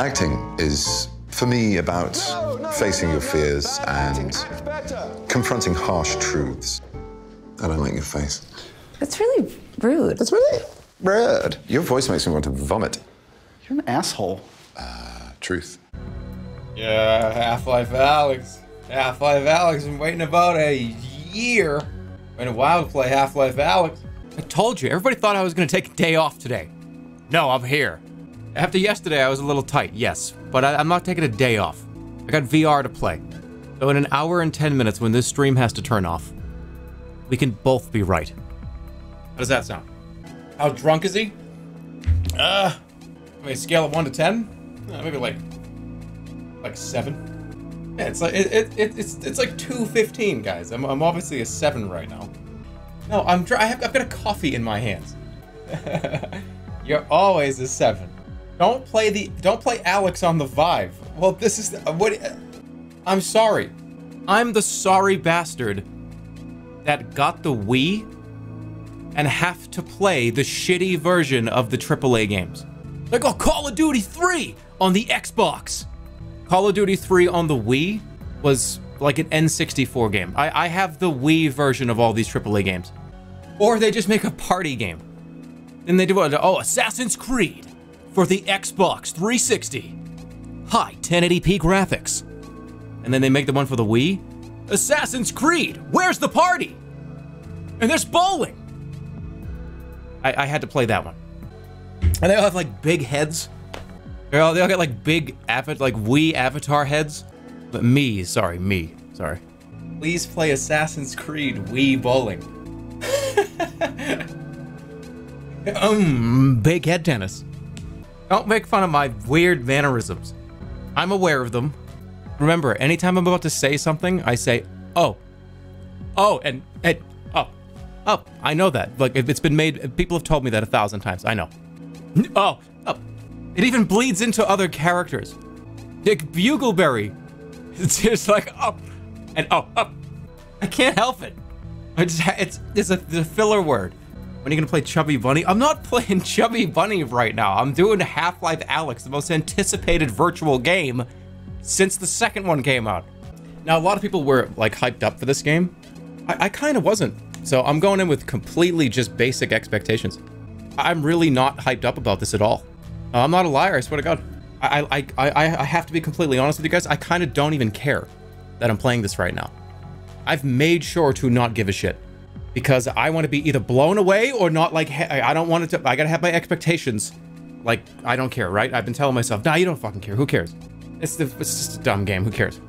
Acting is, for me, about facing your fears and confronting harsh truths. I don't like your face. It's really rude. It's really rude. Your voice makes me want to vomit. You're an asshole. Truth. Yeah, Half-Life Alyx. Half-Life Alyx, been waiting about a year. Been a while to play Half-Life Alyx. I told you, everybody thought I was gonna take a day off today. No, I'm here. After yesterday, I was a little tight, yes, but I'm not taking a day off. I got VR to play. So in an hour and 10 minutes, when this stream has to turn off, we can both be right. How does that sound? How drunk is he? I mean, scale of 1 to 10? Maybe like 7. Yeah, it's like it's like 2:15, guys. I'm obviously a 7 right now. No, I'm dry. I've got a coffee in my hands. You're always a 7. Don't play Alyx on the Vive. Well, this is what. I'm sorry. I'm the sorry bastard that got the Wii and have to play the shitty version of the AAA games. They got Call of Duty 3 on the Xbox. Call of Duty 3 on the Wii was like an N64 game. I have the Wii version of all these AAA games. Or they just make a party game. Then they do, oh, Assassin's Creed for the Xbox 360. High 1080p graphics. And then they make the one for the Wii. Assassin's Creed, where's the party? And there's bowling. I had to play that one. And they all have like big heads. They all got like big Wii avatar heads. But me, sorry. Please play Assassin's Creed Wii bowling. Big head tennis. Don't make fun of my weird mannerisms. I'm aware of them. Remember, anytime I'm about to say something, I say, oh, I know that. Like, it's been made, people have told me that 1,000 times, I know. Oh, it even bleeds into other characters. Dick Bugleberry, it's just like, oh. I can't help it. It's a filler word. When are you gonna play Chubby Bunny? I'm not playing Chubby Bunny right now. I'm doing Half-Life Alyx, the most anticipated virtual game since the second one came out. Now, a lot of people were like hyped up for this game. I kind of wasn't. So I'm going in with completely just basic expectations. I'm really not hyped up about this at all. I'm not a liar, I swear to God. I have to be completely honest with you guys. I kind of don't even care that I'm playing this right now. I've made sure to not give a shit because I want to be either blown away or not. Like, I don't want it to, I got to have my expectations. Like, I don't care, right? I've been telling myself, nah, you don't fucking care. Who cares? It's just a dumb game. Who cares?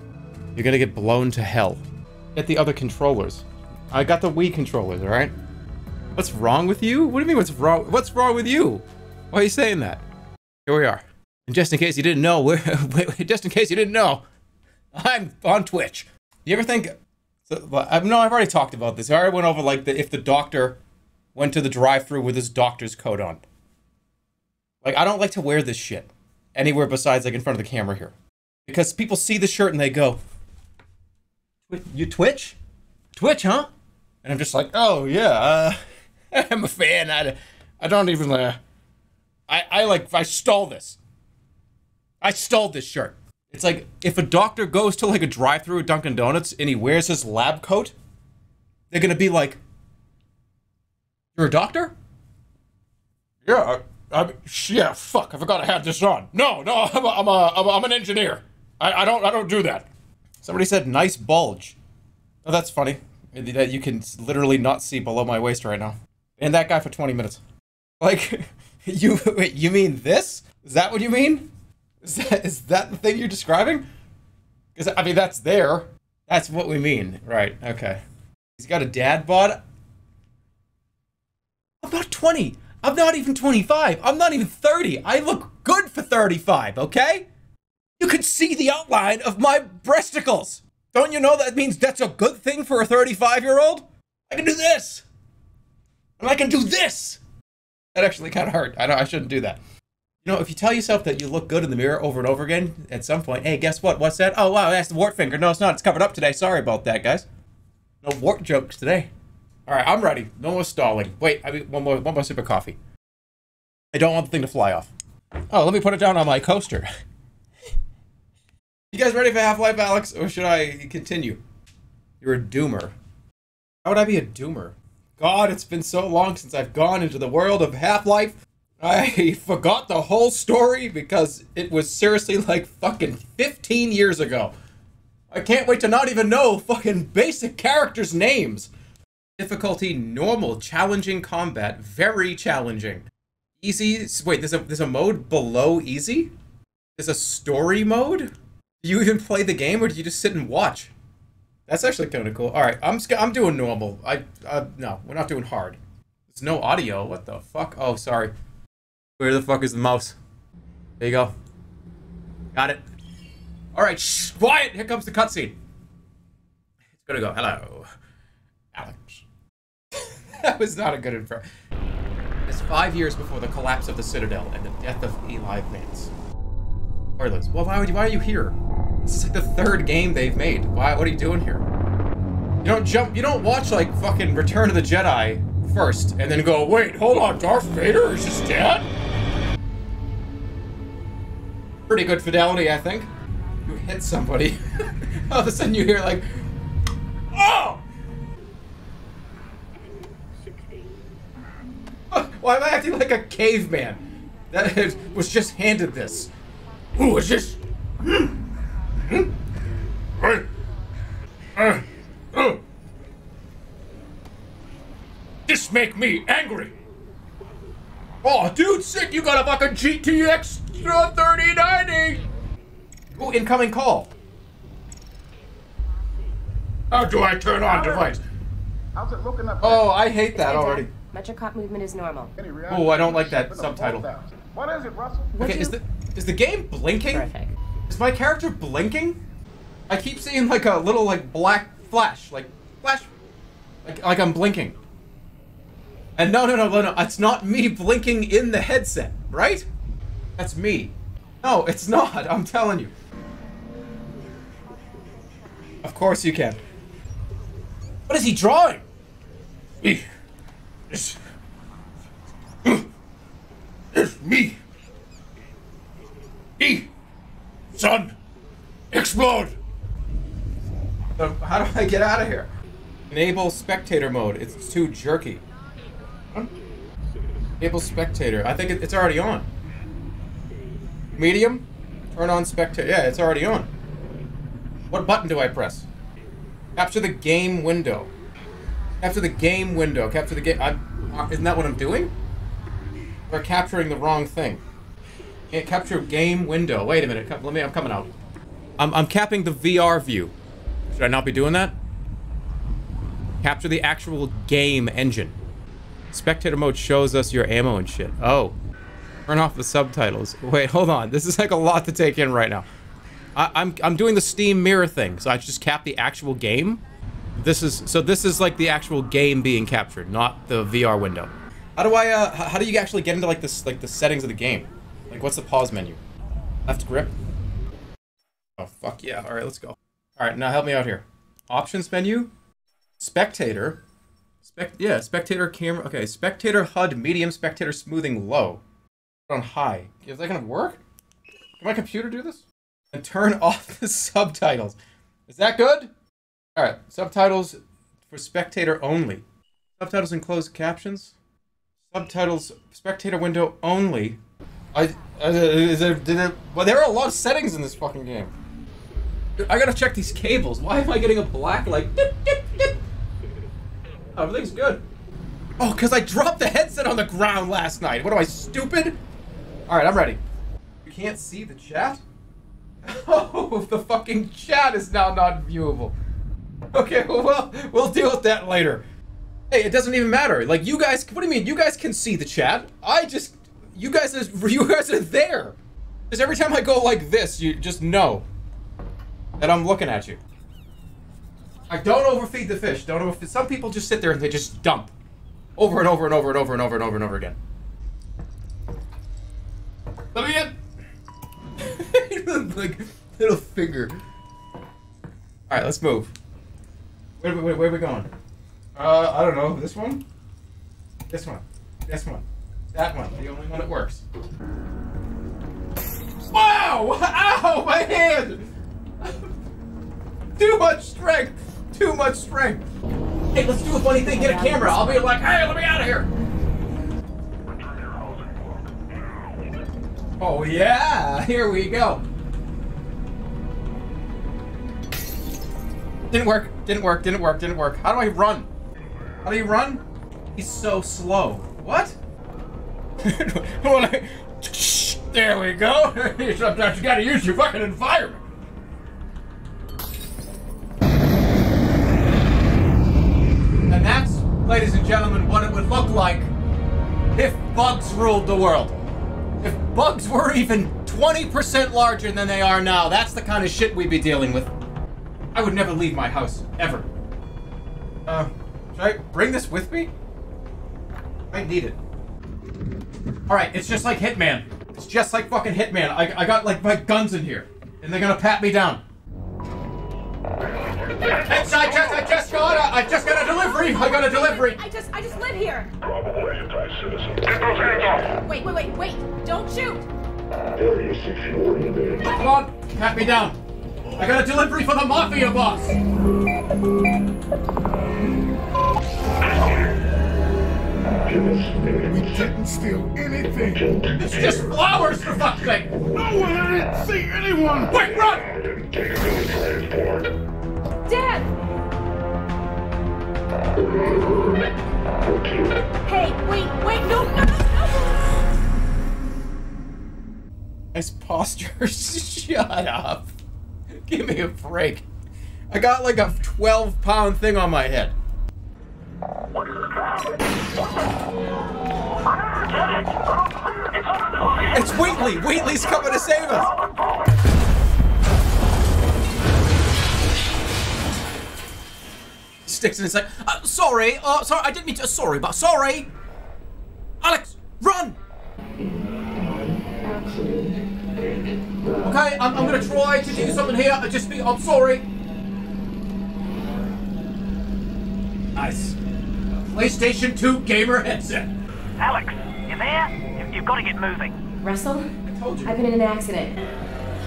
You're going to get blown to hell. Get the other controllers. I got the Wii controllers, all right? What's wrong with you? What do you mean what's wrong? What's wrong with you? Why are you saying that? Here we are. And just in case you didn't know, I'm on Twitch. You ever think, no, I've already talked about this. I already went over like if the doctor went to the drive-thru with his doctor's coat on. Like, I don't like to wear this shit anywhere besides like in front of the camera here. Because people see the shirt and they go, you Twitch? Twitch, huh? And I'm just like, oh yeah, I'm a fan. I don't even, I stole this. I stole this shirt. It's like, if a doctor goes to like a drive-thru at Dunkin' Donuts and he wears his lab coat, they're gonna be like, you're a doctor? Yeah, yeah, fuck, I forgot I had this on. No, I'm an engineer. I don't do that. Somebody said, nice bulge. Oh, that's funny. That you can literally not see below my waist right now. And that guy for 20 minutes. Like, you mean this? Is that what you mean? Is that the thing you're describing? Because, I mean, that's there. That's what we mean. Right, okay. He's got a dad bod. I'm not 20. I'm not even 25. I'm not even 30. I look good for 35, okay? You can see the outline of my breasticles. Don't you know that means that's a good thing for a 35-year-old? I can do this! And I can do this! That actually kind of hurt. I know I shouldn't do that. You know, if you tell yourself that you look good in the mirror over and over again, at some point, hey, guess what? What's that? Oh, wow, that's the wart finger. No, it's not. It's covered up today. Sorry about that, guys. No wart jokes today. All right, I'm ready. No more stalling. Wait, I mean, one more sip of coffee. I don't want the thing to fly off. Oh, let me put it down on my coaster. You guys ready for Half-Life Alyx, or should I continue? You're a doomer. How would I be a doomer? God, it's been so long since I've gone into the world of Half-Life. I forgot the whole story because it was seriously like fucking 15 years ago. I can't wait to not even know fucking basic characters' names. Difficulty normal, challenging combat, very challenging. Easy, wait, there's a mode below easy? There's a story mode? Do you even play the game, or do you just sit and watch? That's actually kind of cool. All right, I'm doing normal. No, we're not doing hard. There's no audio. What the fuck? Oh, sorry. Where the fuck is the mouse? There you go. Got it. All right, shh, quiet. Here comes the cutscene. It's gonna go. Hello, Alex. That was not a good intro. It's 5 years before the collapse of the Citadel and the death of Eli Vance. Spoilers. Well, why are you here? This is like the third game they've made. Why? What are you doing here? You don't jump. You don't watch like fucking Return of the Jedi first and then go, wait, hold on, Darth Vader is just dead? Pretty good fidelity, I think. You hit somebody. All of a sudden you hear like, oh! Why am I acting like a caveman? That was just handed this. Who is this? This make me angry. Oh, dude, sick! You got a fucking GTX 3090. Ooh, incoming call. How do I turn on device? How's it looking up there? Oh, I hate that already. Metrocop movement is normal. Oh, I don't like that subtitle. What is it, Russell? Okay, is the game blinking? Terrific. Is my character blinking? I keep seeing like a little like black flash, like I'm blinking. And no, it's not me blinking in the headset, right? That's me. No, it's not, I'm telling you. Of course you can. What is he drawing? It's me. Son, explode! So how do I get out of here? Enable spectator mode. It's too jerky. Huh? Enable spectator. I think it's already on. Medium? Turn on spectator. Yeah, it's already on. What button do I press? Capture the game window. Capture the game window. Capture the game. Isn't that what I'm doing? We're capturing the wrong thing. Can't capture game window. Wait a minute. Let me. I'm coming out. I'm capping the VR view. Should I not be doing that? Capture the actual game engine. Spectator mode shows us your ammo and shit. Oh. Turn off the subtitles. Wait, hold on. This is like a lot to take in right now. I'm doing the Steam mirror thing, so I just cap the actual game. This is like the actual game being captured, not the VR window. How do I? How do you actually get into like this, like the settings of the game? Like, what's the pause menu? Left grip? Oh, fuck yeah. All right, let's go. All right, now help me out here. Options menu? Spectator? Yeah, spectator camera. Okay, spectator HUD medium, spectator smoothing low. Put on high. Is that gonna work? Can my computer do this? And turn off the subtitles. Is that good? All right, subtitles for spectator only. Subtitles and closed captions? Subtitles, spectator window only. Well, there are a lot of settings in this fucking game. I gotta check these cables. Why am I getting a black, like, dip, dip, dip? Oh, everything's good. Oh, because I dropped the headset on the ground last night. What am I, stupid? All right, I'm ready. You can't see the chat? Oh, the fucking chat is now not viewable. Okay, well, we'll deal with that later. Hey, it doesn't even matter. Like, you guys, what do you mean? You guys can see the chat. I just... You guys are there! Because every time I go like this, you just know that I'm looking at you. I don't overfeed the fish. Don't overfeed. Some people just sit there and they just dump. Over and over and over and over and over and over and over again. Let me in! Like, little finger. Alright, let's move. Where are we going? I don't know. This one? This one. This one. That one, the only one that works. Wow! Ow! My hand! Too much strength! Too much strength! Hey, let's do a funny thing, get a camera. I'll be like, hey, let me out of here! Oh yeah, here we go. Didn't work, didn't work, didn't work, didn't work. How do I run? How do you run? He's so slow. What? There we go. Sometimes you gotta use your fucking environment. And that's, ladies and gentlemen, what it would look like if bugs ruled the world. If bugs were even 20% larger than they are now, that's the kind of shit we'd be dealing with. I would never leave my house, ever. Should I bring this with me? I need it. Alright, it's just like Hitman. It's just like fucking Hitman. I got like my guns in here, and they're gonna pat me down. It's, I just got a delivery. I got a delivery. I just live here. Probably anti-citizen. Get those hands off. Wait. Don't shoot. Area 6, come on, pat me down. I got a delivery for the mafia boss. We didn't steal anything. It's just flowers, for fuck's sake. No one, I didn't see anyone. Quick, run. Take a transport. Dad! Hey, wait, no! Nice posture, shut up. Give me a break. I got like a 12-pound thing on my head. It's Wheatley! Wheatley's coming to save us! Sticks in his like, sorry, I didn't mean to, sorry. Alyx, run! Okay, I'm gonna try to do something here, I'm sorry. Nice. PlayStation 2 gamer headset. Alyx, you there? You've got to get moving. Russell? I told you. I've been in an accident.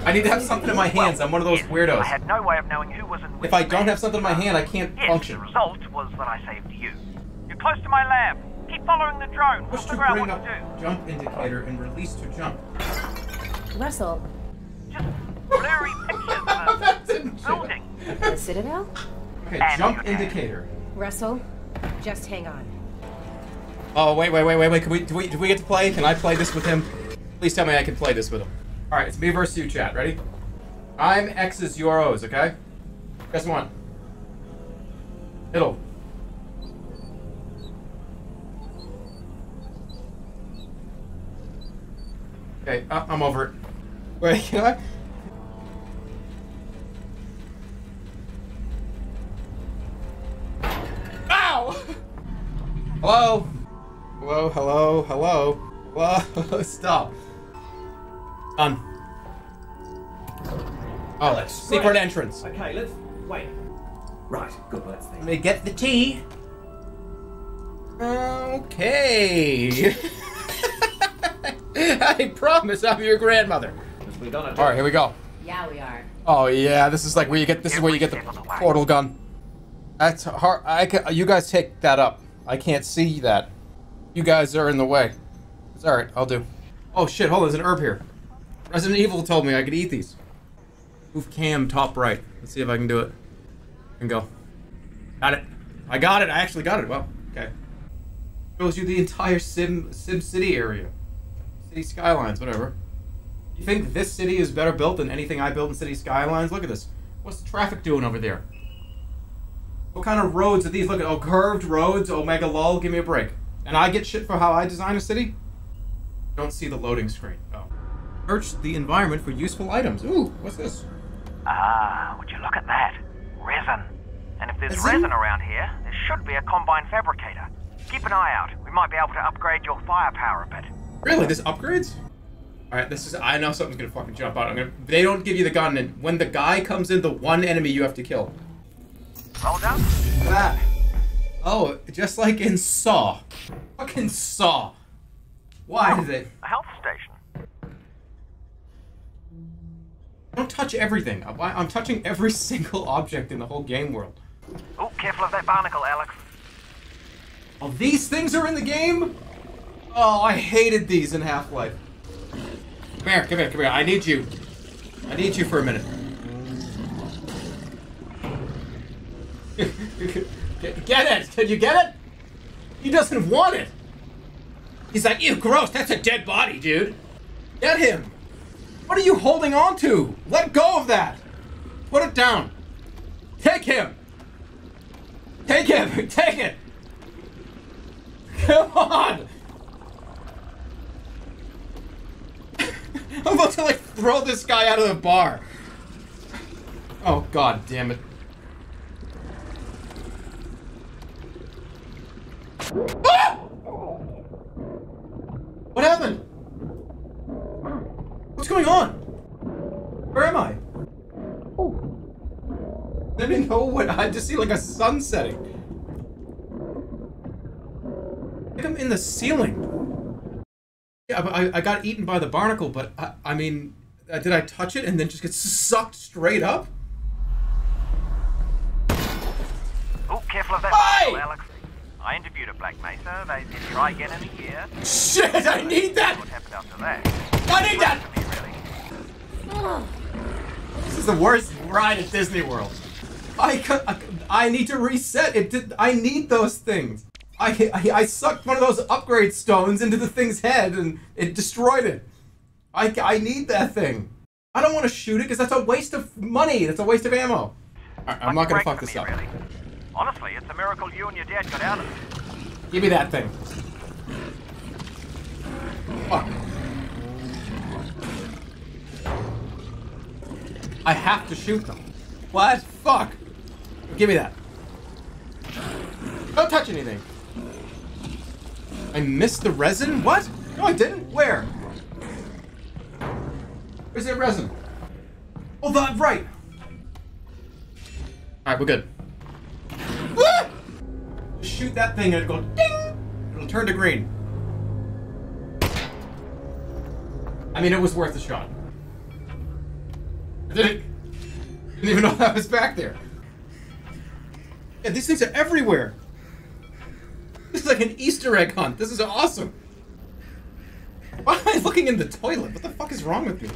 I need to have something in my hands. I'm one of those weirdos. I had no way of knowing who was in which. If I don't have something in my hand, I can't function. The result was that I saved you. You're close to my lab. Keep following the drone. We'll figure out what to do. Jump indicator and release to jump. Russell. Just blurry pictures of the building. The Citadel? Okay, and jump indicator. Russell, just hang on. Oh, wait. Do we get to play? Can I play this with him? Please tell me I can play this with him. All right, it's me versus you, chat. Ready? I'm X's, you are O's, okay? Guess one. It'll. Okay, I'm over it. Wait, can I? Ow! Hello? Hello? Stop. Oh, that's secret entrance. Okay, let's wait. Right, good. Let's think. Let me get the tea. Okay. I promise I'm your grandmother. All right, here we go. Yeah, we are. Oh yeah, this is like where you get. This is where you get the portal gun. That's hard. You guys take that up. I can't see that. You guys are in the way. It's all right. I'll do. Oh shit! Hold on, there's an herb here. Resident Evil told me I could eat these. Move cam top right. Let's see if I can do it. And go. Got it. I got it. I actually got it. Well, okay. Shows you the entire Sim City area. City Skylines, whatever. You think this city is better built than anything I built in City Skylines? Look at this. What's the traffic doing over there? What kind of roads are these? Look at, oh, curved roads. Omega lol. Give me a break. And I get shit for how I design a city? Don't see the loading screen. Oh. Search the environment for useful items. Ooh, what's this? Ah, would you look at that? Resin. And if there's resin around here, there should be a Combine Fabricator. Keep an eye out. We might be able to upgrade your firepower a bit. Really? There's upgrades? Alright, this is... I know something's gonna fucking jump out. They don't give you the gun, and when the guy comes in, the one enemy you have to kill. Roll down. That. Oh, just like in Saw. Fucking Saw. Why did it... A health station. Don't touch everything. I'm touching every single object in the whole game world. Oh, careful of that barnacle, Alyx. Oh, these things are in the game? Oh, I hated these in Half-Life. Come here. I need you. I need you for a minute. Get it! Did you get it? He doesn't want it! He's like, ew, gross, that's a dead body, dude! Get him! What are you holding on to? Let go of that! Put it down! Take him! Take him! Take it! Come on! I'm about to, like, throw this guy out of the bar. Oh, god damn it. Ah! What happened? What's going on? Where am I? Oh. I didn't know what. I just see like a sun setting. I think I'm in the ceiling. Yeah, but I got eaten by the barnacle, but I mean, did I touch it and then just get sucked straight up? Oh, careful of that, Alyx. I interviewed at Black Mesa. They said try again in a year. Shit, I need that! What happened after that? I need that! Me, really. This is the worst ride at Disney World. I need to reset. I need those things. I sucked one of those upgrade stones into the thing's head and it destroyed it. I need that thing. I don't want to shoot it because that's a waste of money. That's a waste of ammo. Alright, I'm not gonna fuck this up. Really. Honestly, it's a miracle you and your dad got out of it. Give me that thing. Fuck. I have to shoot them. What? Fuck. Give me that. Don't touch anything. I missed the resin? What? No, I didn't. Where? Where's that resin? Oh, that's right. Alright, we're good. Ah! Shoot that thing and it'll go ding! It'll turn to green. I mean, it was worth a shot. I didn't even know that was back there. Yeah, these things are everywhere. This is like an Easter egg hunt. This is awesome. Why am I looking in the toilet? What the fuck is wrong with me?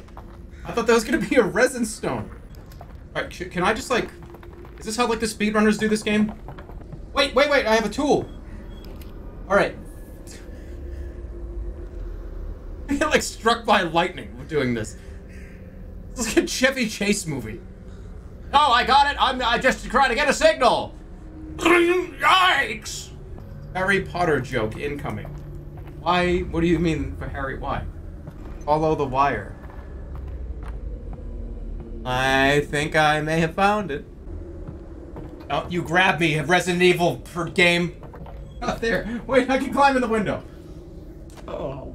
I thought that was gonna be a resin stone. Alright, can I just like... Is this how, like, the speedrunners do this game? Wait, I have a tool! Alright. I get, like, struck by lightning doing this. This is like a Chevy Chase movie. Oh, I got it! I just trying to get a signal! Yikes! Harry Potter joke incoming. Why? What do you mean for Harry? Why? Follow the wire. I think I may have found it. Oh, you grabbed me, Resident Evil per game. Up there. Wait, I can climb in the window. Oh.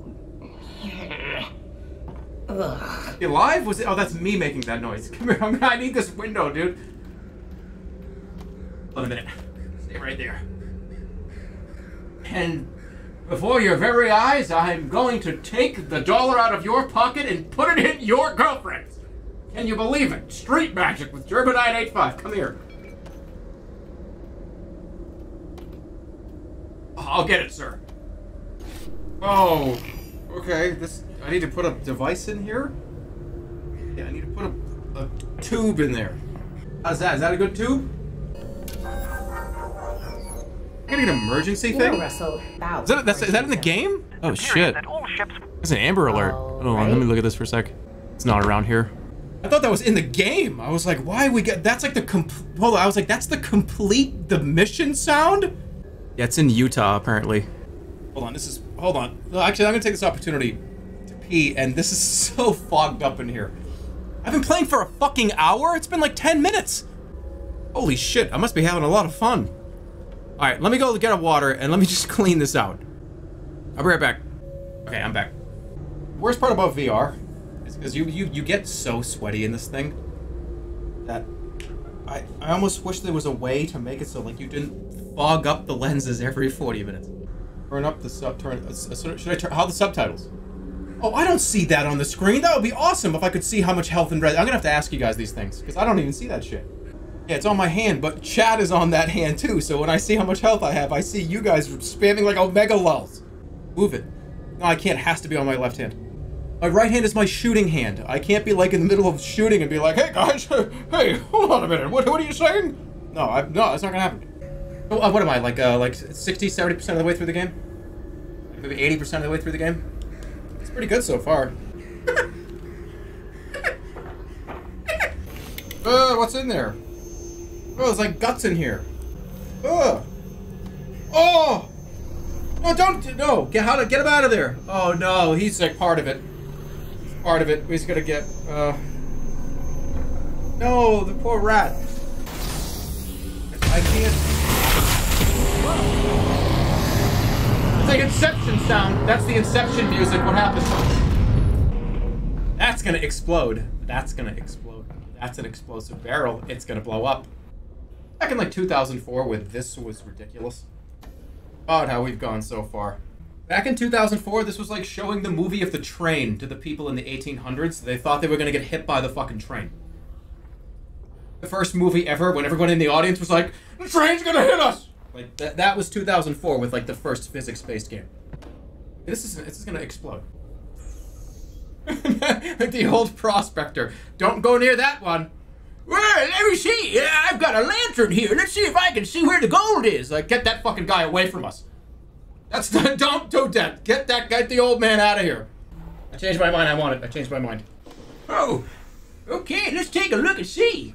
You alive? Was it? Oh, that's me making that noise. Come here. I need this window, dude. Hold a minute. Stay right there. And before your very eyes, I'm going to take the dollar out of your pocket and put it in your girlfriend's. Can you believe it? Street magic with German985. Come here. I'll get it, sir. Oh, okay. This I need to put a device in here. Yeah, I need to put a tube in there. How's that? Is that a good tube? I gotta get an emergency thing. Is that in the game? Oh shit! It's an Amber Alert. Hold on, let me look at this for a sec. It's not around here. I thought that was in the game. I was like, why we get? That's like the complete. Hold on, I was like, that's the complete the mission sound. Yeah, it's in Utah, apparently. Hold on, hold on. No, actually, I'm gonna take this opportunity to pee, and this is so fogged up in here. I've been playing for a fucking hour? It's been like 10 minutes! Holy shit, I must be having a lot of fun. Alright, let me go get a water, and let me just clean this out. I'll be right back. Okay, I'm back. The worst part about VR is because you get so sweaty in this thing that I almost wish there was a way to make it so, like, you didn't fog up the lenses every 40 minutes. Turn up the sub. Should I turn? How the subtitles? Oh, I don't see that on the screen. That would be awesome if I could see how much health and res. I'm gonna have to ask you guys these things, because I don't even see that shit. Yeah, it's on my hand, but chat is on that hand too, so when I see how much health I have, I see you guys spamming like omega lulz. Move it. No, I can't. It has to be on my left hand. My right hand is my shooting hand. I can't be like in the middle of shooting and be like, hey guys, hey, hold on a minute, what are you saying? No, no, it's not gonna happen. Oh, what am I, like 60, 70% of the way through the game? Maybe 80% of the way through the game? It's pretty good so far. What's in there? Oh, there's like guts in here. Oh! No, don't, no, get him out of there. Oh no, he's like part of it. He's part of it, he's gonna get, No, the poor rat. I can't. Whoa. It's like Inception sound. That's the Inception music. What happens? That's gonna explode. That's gonna explode. That's an explosive barrel. It's gonna blow up. Back in like 2004 when this was ridiculous. God, how we've gone so far. Back in 2004, this was like showing the movie of the train to the people in the 1800s. They thought they were gonna get hit by the fucking train. The first movie ever when everyone in the audience was like, the train's gonna hit us! Like, that was 2004 with like the first physics-based game. This is gonna explode. Like the old prospector. Don't go near that one. Well, let me see. I've got a lantern here. Let's see if I can see where the gold is. Like, get that fucking guy away from us. That's the, don't do that. Get that guy, the old man out of here. I changed my mind. I want it. I changed my mind. Oh, okay. Let's take a look and see.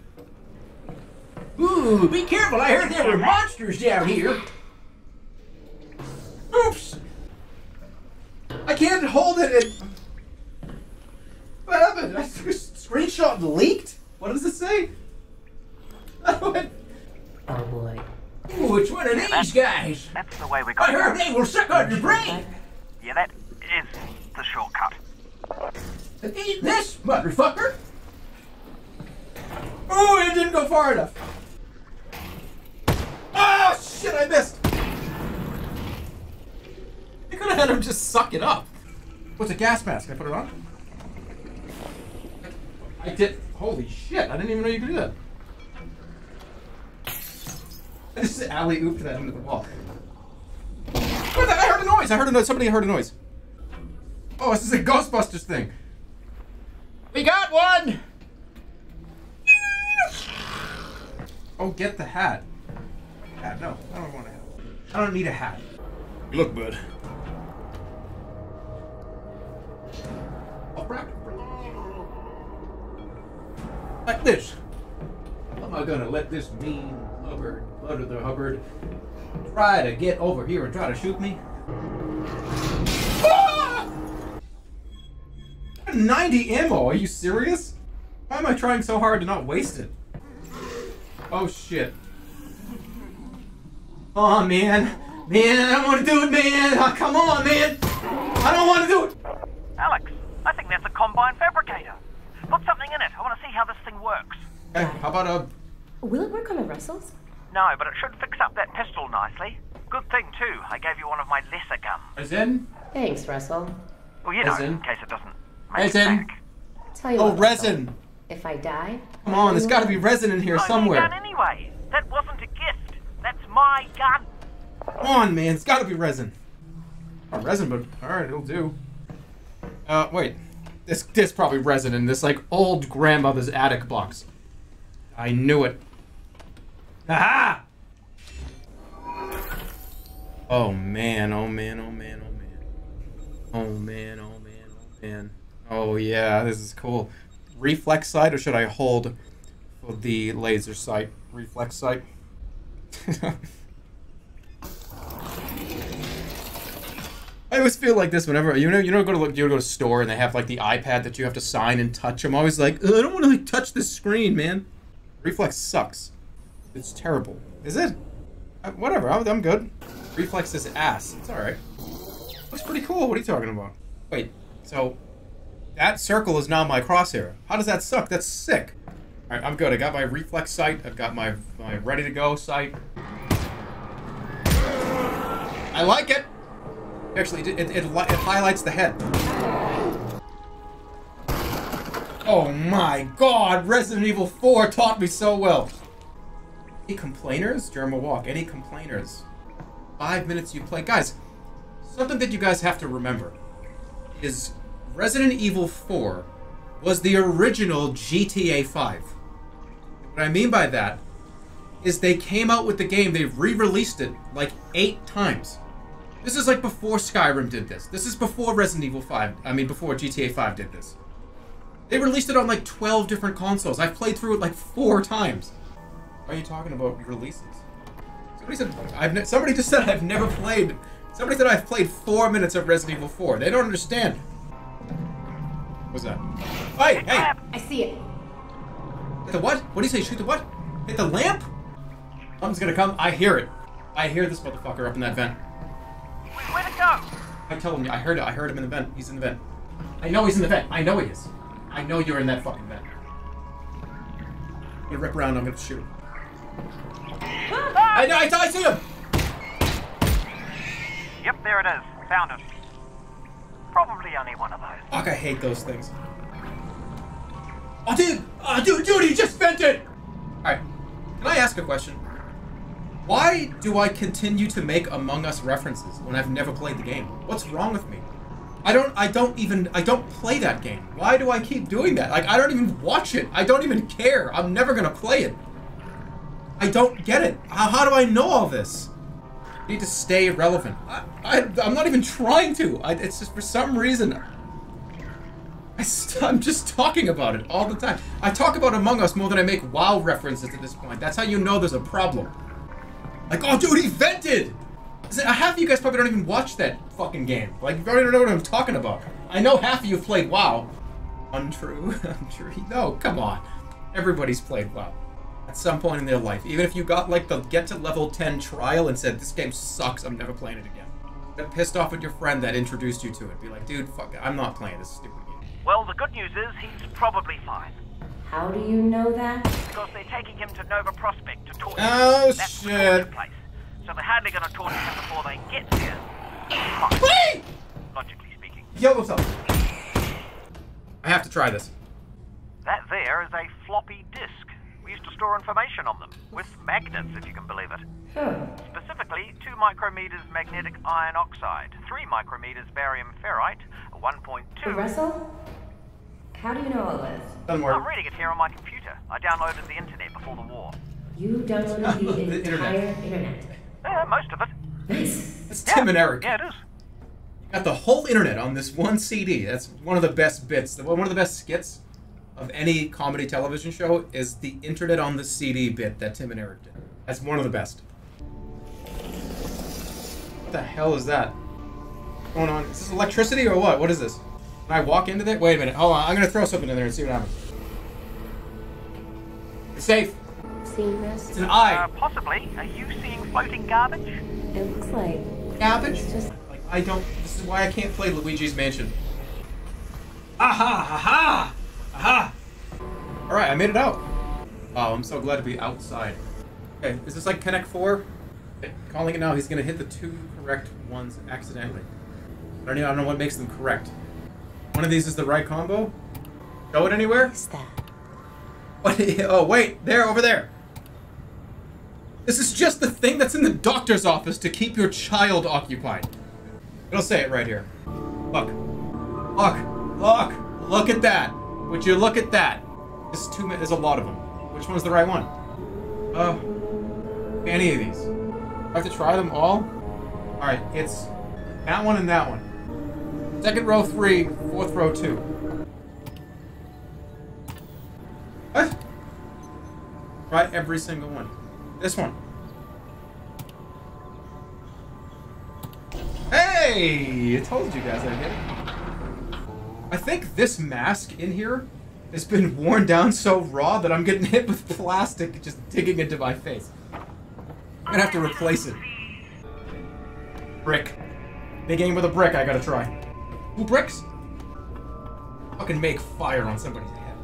Ooh, be careful, I heard there were monsters down here. Oops! I can't hold it and... What happened? I screenshot leaked? What does it say? Oh boy. Ooh, it's one of these guys! That's the way we got. I heard they will suck on your brain! Yeah, that is the shortcut. Eat this, motherfucker! Ooh, it didn't go far enough! Oh, shit, I missed! I could have had him just suck it up. What's a gas mask? Can I put it on? I did. Holy shit, I didn't even know you could do that. I just alley-ooped that into the wall. What the? I heard a noise! I heard a noise. Somebody heard a noise. Oh, this is a Ghostbusters thing. We got one! Oh, get the hat. Hat, no, I don't want a hat. I don't need a hat. Look, bud. Oh, crap. Like this. How am I gonna let this mean Hubbard, Butter the Hubbard, try to get over here and try to shoot me? Ah! 90 ammo, are you serious? Why am I trying so hard to not waste it? Oh shit. Oh man. Man, I don't want to do it, man. Oh, come on, man. I don't want to do it. Alex, I think that's a Combine Fabricator. Put something in it. I want to see how this thing works. Hey, how about a... Will it work on the Russells? No, but it should fix up that pistol nicely. Good thing, too. I gave you one of my lesser gums. As in? Thanks, Russell. Well, you know, in case it doesn't make it back. Tell you what, resin. Russell. If I die... Come on, there's got to be resin in here somewhere. Gun anyway. That wasn't a gift. That's my gun. Come on, man. It's got to be resin. Not resin, but all right, it'll do. Wait. This probably resin in this like old grandmother's attic box. I knew it. Aha! Oh man! Oh man! Oh man! Oh man! Oh man! Oh man! Oh man! Oh yeah! This is cool. Reflex sight, or should I hold for the laser sight? Reflex sight. I always feel like this whenever you know you go to a store and they have like the iPad that you have to sign and touch. I'm always like, I don't want to like touch this screen, man. Reflex sucks. It's terrible. Is it? Whatever. I'm good. Reflex is ass. It's all right. Looks pretty cool. What are you talking about? Wait. So. That circle is now my crosshair. How does that suck? That's sick. Alright, I'm good. I got my reflex sight. I've got my ready to go sight. I like it! Actually, it highlights the head. Oh my god, Resident Evil 4 taught me so well. Any complainers? Germa Walk, any complainers? 5 minutes you play. Guys, something that you guys have to remember is Resident Evil 4 was the original GTA 5. What I mean by that is they came out with the game, they re-released it like 8 times. This is like before Skyrim did this. This is before Resident Evil 5, I mean before GTA 5 did this. They released it on like 12 different consoles. I've played through it like 4 times. Why are you talking about releases? Somebody just said I've never played. Somebody said I've played 4 minutes of Resident Evil 4. They don't understand. What's that? Hey, hey! I see it. Hit the what? What do you say? Shoot the what? Hit the lamp? Something's gonna come. I hear it. I hear this motherfucker up in that vent. Where'd it go? I told him. I heard it. I heard him in the vent. He's in the vent. I know he's in the vent. I know he is. I know you're in that fucking vent. I'm gonna rip around. I'm gonna shoot. I know. I see him. Yep, there it is. Found him. Probably only one of those. Fuck, I hate those things. Oh, dude! Oh, dude, he just vented! Alright, can I ask a question? Why do I continue to make Among Us references when I've never played the game? What's wrong with me? I don't play that game. Why do I keep doing that? Like, I don't even watch it. I don't even care. I'm never gonna play it. I don't get it. How do I know all this? Need to stay relevant. I'm not even trying to. It's just for some reason. I'm just talking about it all the time. I talk about Among Us more than I make WoW references at this point. That's how you know there's a problem. Like, oh dude, he vented! Half of you guys probably don't even watch that fucking game. Like, you probably don't know what I'm talking about. I know half of you played WoW. Untrue, untrue. No, come on. Everybody's played WoW at some point in their life. Even if you got like the get to level 10 trial and said, this game sucks, I'm never playing it again. Get pissed off at your friend that introduced you to it. Be like, dude, fuck it, I'm not playing this stupid game. Well, the good news is he's probably fine. How do you know that? Because they're taking him to Nova Prospect to torture him. Oh, that's shit. Place. So they're hardly gonna torture him before they get there. Wait! Logically speaking. Yo, what's up? I have to try this. That there is a floppy disk. We used to store information on them, with magnets, if you can believe it. Huh. Specifically, 2 micrometers magnetic iron oxide, 3 micrometers barium ferrite, 1.2... Russell? How do you know all this? I'm reading it here on my computer. I downloaded the internet before the war. You downloaded the entire internet? Yeah, most of it. Nice. It's Tim and Eric. Yeah, it is. You got the whole internet on this one CD. That's one of the best bits, one of the best skits of any comedy television show is the internet on the CD bit that Tim and Eric did. That's one of the best. What the hell is that? What's going on? Is this electricity or what? What is this? Can I walk into that? Wait a minute, hold on. I'm gonna throw something in there and see what happens. It's safe. Seeing this? It's an eye. Possibly. Are you seeing floating garbage? It looks like garbage? It's just... Like, I don't, this is why I can't play Luigi's Mansion. Aha, aha! Aha! Alright, I made it out. Oh, I'm so glad to be outside. Okay, is this like Connect 4? Okay, calling it now, he's gonna hit the 2 correct ones accidentally. I don't know what makes them correct. One of these is the right combo? Show it anywhere? What's that? What? Oh, wait, there, over there. This is just the thing that's in the doctor's office to keep your child occupied. It'll say it right here. Look. Look. Look. Look at that. Would you look at that? There's a lot of them. Which one's the right one? Any of these. I have to try them all? Alright, it's that one and that one. Second row 3, fourth row 2. What? Try every single one. This one. Hey! I told you guys I did it. I think this mask in here has been worn down so raw that I'm getting hit with plastic just digging into my face. I'm gonna have to replace it. Brick. Big aim with a brick, I gotta try. Ooh, bricks? Fucking make fire on somebody's head.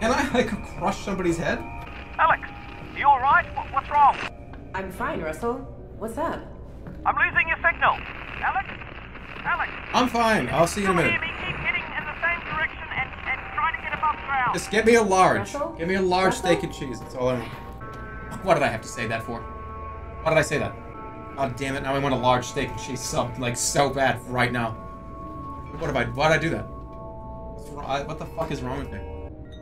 Can I, like, crush somebody's head? Alex, you alright? What's wrong? I'm fine, Russell. What's up? I'm losing your signal. Alex? Alex? I'm fine. I'll see you in a minute. Keep hitting in the same direction and trying to get above Just get me a large. Russell? Get me a large steak and cheese. That's all I want. What did I have to say that for? Why did I say that? God damn it! Now I want a large steak and cheese sub, like so bad right now. Why did I do that? What the fuck is wrong with me?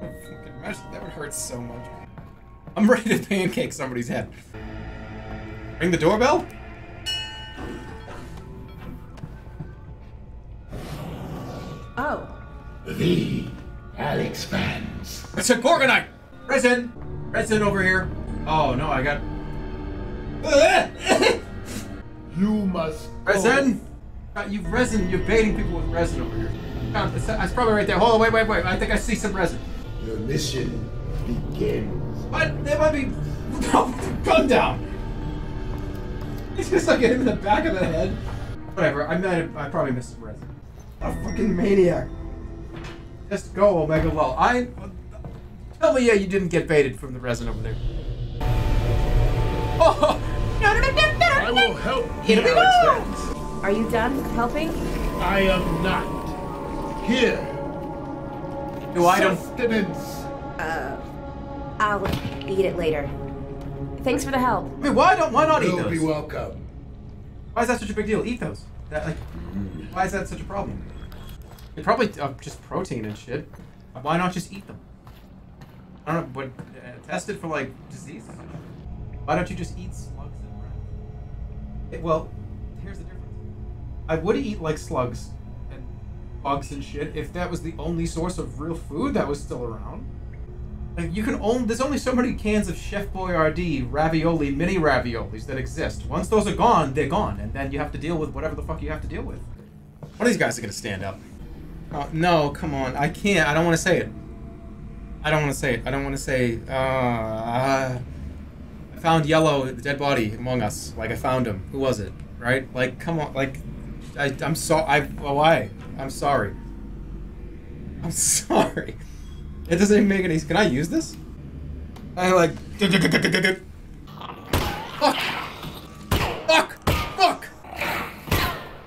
Fucking imagine that would hurt so much. I'm ready to pancake somebody's head. Ring the doorbell? Oh. The Alyx fans. It's a Gorgonite! Resin! Resin over here. Oh no, I got. You must. Resin! You've resin, you're baiting people with resin over here. It's probably right there. Hold on, wait. I think I see some resin. Your mission begins. What? There might be. Gun down! It's just like hit him in the back of the head. Whatever, I probably missed some resin. A fucking maniac. Just go, Omega Lol. Tell me, yeah, you didn't get baited from the resin over there. Oh! I will help. Here we go! Are you done helping? I am not. Here. No, I don't. Sustenance. I'll eat it later. Thanks for the help. Wait, why not eat those? You'll be welcome. Why is that such a big deal? Eat those. Why is that such a problem? They probably just protein and shit. Why not just eat them? I don't know, but test it for like diseases. Why don't you just eat slugs and rats? Well, here's the difference. I would eat like slugs and bugs and shit if that was the only source of real food that was still around. Like, you can only, there's only so many cans of Chef Boyardee ravioli, mini raviolis that exist. Once those are gone, they're gone, and then you have to deal with whatever the fuck you have to deal with. One of these guys are gonna stand up. Oh, no, come on. I can't. I don't want to say it. I don't want to say it. I don't want to say, I found Yellow, the dead body, Among Us. Like, I found him. Who was it? Right? Like, come on. Like, I'm sorry. Why? I'm sorry. I'm sorry. It doesn't even make any. Can I use this? I like. Fuck! Fuck! Fuck!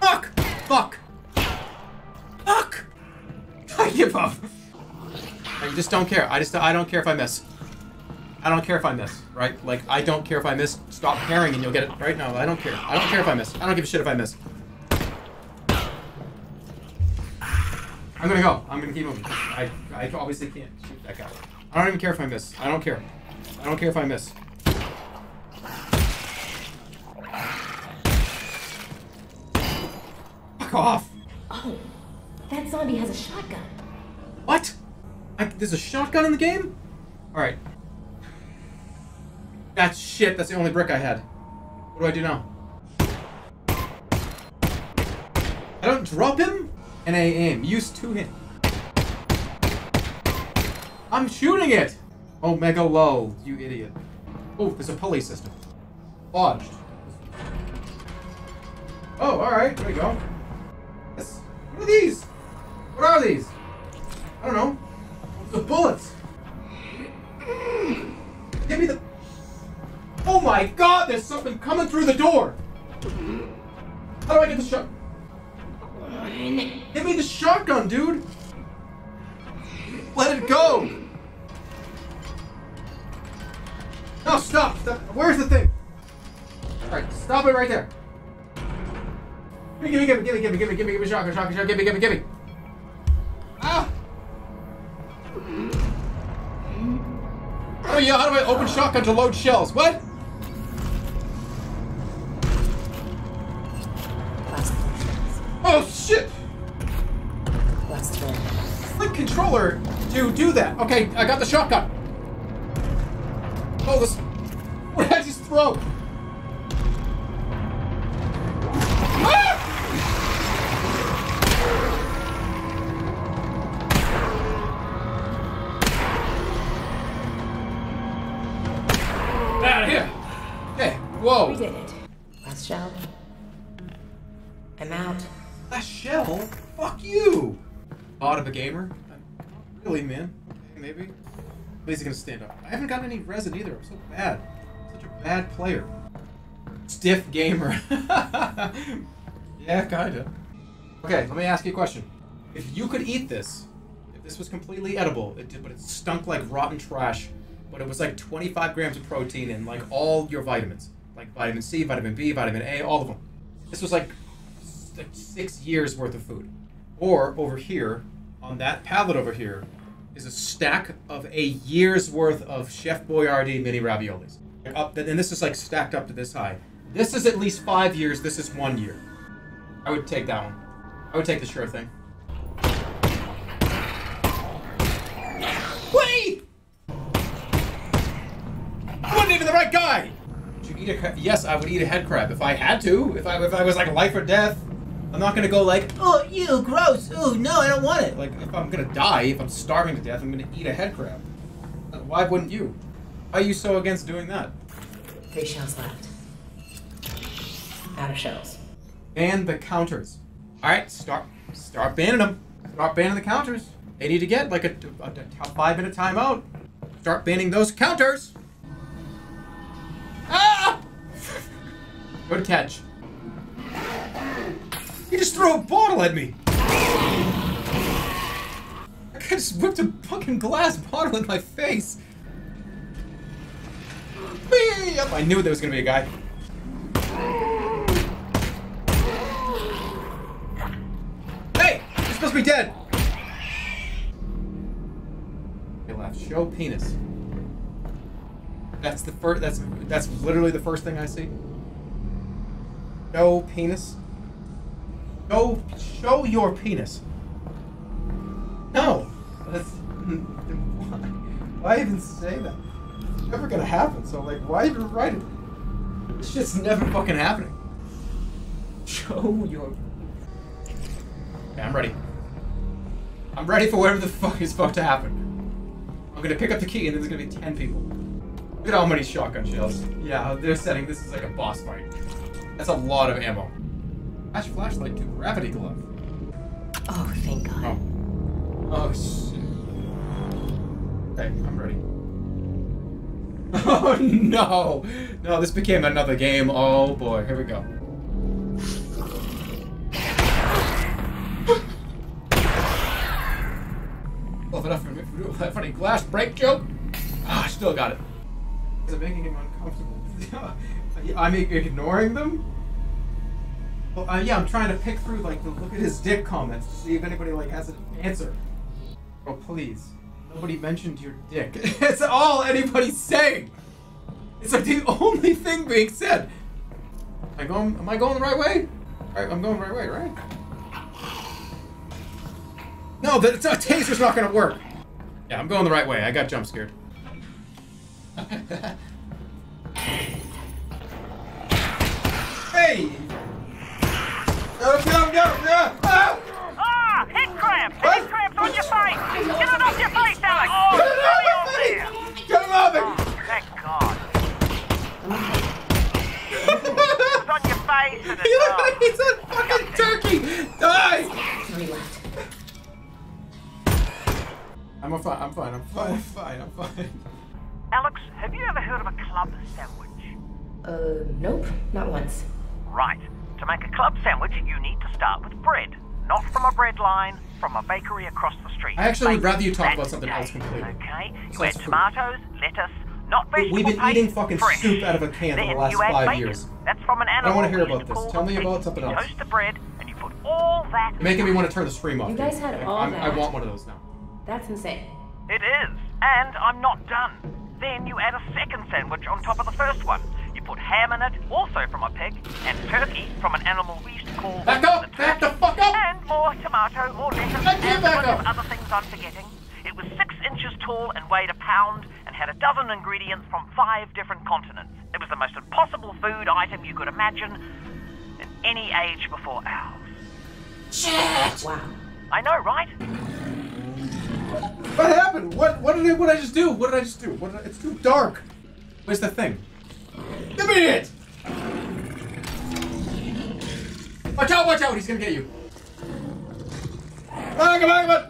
Fuck! Fuck! Fuck! I give up. I just don't care. I don't care if I miss. I don't care if I miss, right? Like, I don't care if I miss. Stop caring and you'll get it right now. I don't care. I don't care if I miss. I don't give a shit if I miss. I'm gonna go. I'm gonna keep moving. I obviously can't shoot that guy. I don't even care if I miss. I don't care. I don't care if I miss. Fuck off! Oh, that zombie has a shotgun. What? There's a shotgun in the game? Alright. That's shit. That's the only brick I had. What do I do now? I don't drop him? And I aim. Use two hit. I'm shooting it! Omega Lol, you idiot. Oh, there's a pulley system. Lodged. Oh, alright, there we go. Yes. What are these? What are these? I don't know. The bullets! Give me the... Oh my god, there's something coming through the door! How do I get the shot? Give me the shotgun, dude! Let it go! No, stop! Stop. Where's the thing? Alright, stop it right there. Give me shotgun, give me. Ah! Oh yeah, how do I open shotgun to load shells? What? Oh shit! That's the click controller to do that. Okay, I got the shotgun. Oh, this. What did I just throw? Ah! Out of here. Okay, whoa. We did it. Last shell. I'm out. Last shell? Fuck you! Bot of a gamer? Really, man? Okay, maybe? At least he's gonna stand up. I haven't gotten any resin either. I'm so bad. Such a bad player. Stiff gamer. Yeah, kinda. Okay, let me ask you a question. If you could eat this, if This was completely edible. It did, but it stunk like rotten trash. But it was like 25 grams of protein and like all your vitamins. Like vitamin C, vitamin B, vitamin A, all of them. This was like 6 years worth of food. Or over here, on that pallet over here, is a stack of a year's worth of Chef Boyardee mini raviolis. And this is like stacked up to this high. This is at least 5 years, this is 1 year. I would take that one. I would take the sure thing. Wait! I wasn't even the right guy! Would you eat a, yes, I would eat a head crab if I had to. If I was like life or death. I'm not gonna go like, oh, ew, gross, ooh, no, I don't want it. Like, if I'm gonna die, if I'm starving to death, I'm gonna eat a head crab. Why wouldn't you? Why are you so against doing that? 3 shells left. Out of shells. Ban the counters. All right, start banning them. Start banning the counters. They need to get like a 5-minute timeout. Start banning those counters. Ah! Good catch. You just threw a bottle at me! I just whipped a fucking glass bottle in my face! Yep, I knew there was gonna be a guy. Hey! You're supposed to be dead! They laughed. Show penis. That's the first. That's literally the first thing I see. Show penis. Go show your penis. No. That's, why even say that? It's never gonna happen, so like, why even write it? It's just never fucking happening. Show your... Okay, I'm ready. I'm ready for whatever the fuck is about to happen. I'm gonna pick up the key and there's gonna be 10 people. Look at how many shotgun shells. Yeah, they're setting this is like a boss fight. That's a lot of ammo. Flash flashlight to Gravity Glove. Oh, thank God. Oh. Oh, shit. Okay, I'm ready. Oh, no! No, this became another game. Oh, boy. Here we go. Well, enough for me to do that funny glass break joke. Ah, I still got it. Is it making him uncomfortable? I'm ignoring them? Well, yeah, I'm trying to pick through, like, the look at his dick comments to see if anybody, like, has an answer. Oh, please. Nobody mentioned your dick. It's all anybody's saying! It's, like, the only thing being said! Am I going the right way? Alright, I'm going the right way, right? No, but it's not, taser's not gonna work! Yeah, I'm going the right way. I got jump scared. Hey! No! Ah! Head cramps! Head cramps on your face! Get it off your face, Alex! Oh, get it off my face! Get it off me! Oh, thank God. It's on your face and it's a fucking turkey! Die! 3 left. I'm fine. Alex, have you ever heard of a club sandwich? Nope. Not once. Right. To make a club sandwich, you need to start with bread. Not from a bread line, from a bakery across the street. I actually would rather you talk about something else completely. Okay, you add tomatoes, lettuce, not vegetable paste, we've been eating fucking soup out of a can for the last 5 years. That's from an animal. I don't want to hear about this. Tell me about something else. You toast the bread, and you put all that... You're making me want to turn the stream off. You guys had all that. I want one of those now. That's insane. It is, and I'm not done. Then you add a second sandwich on top of the first one. Put ham in it, also from a pig, and turkey from an animal we used to call... Back up! Back the fuck up! And more tomato, more lettuce, and a bunch of other things I'm forgetting. It was 6 inches tall and weighed 1 pound, and had 12 ingredients from 5 different continents. It was the most impossible food item you could imagine in any age before ours. Shit! Wow. I know, right? What happened? What did I just do? It's too dark. Where's the thing? Give me it! Watch out, he's gonna get you. Come on!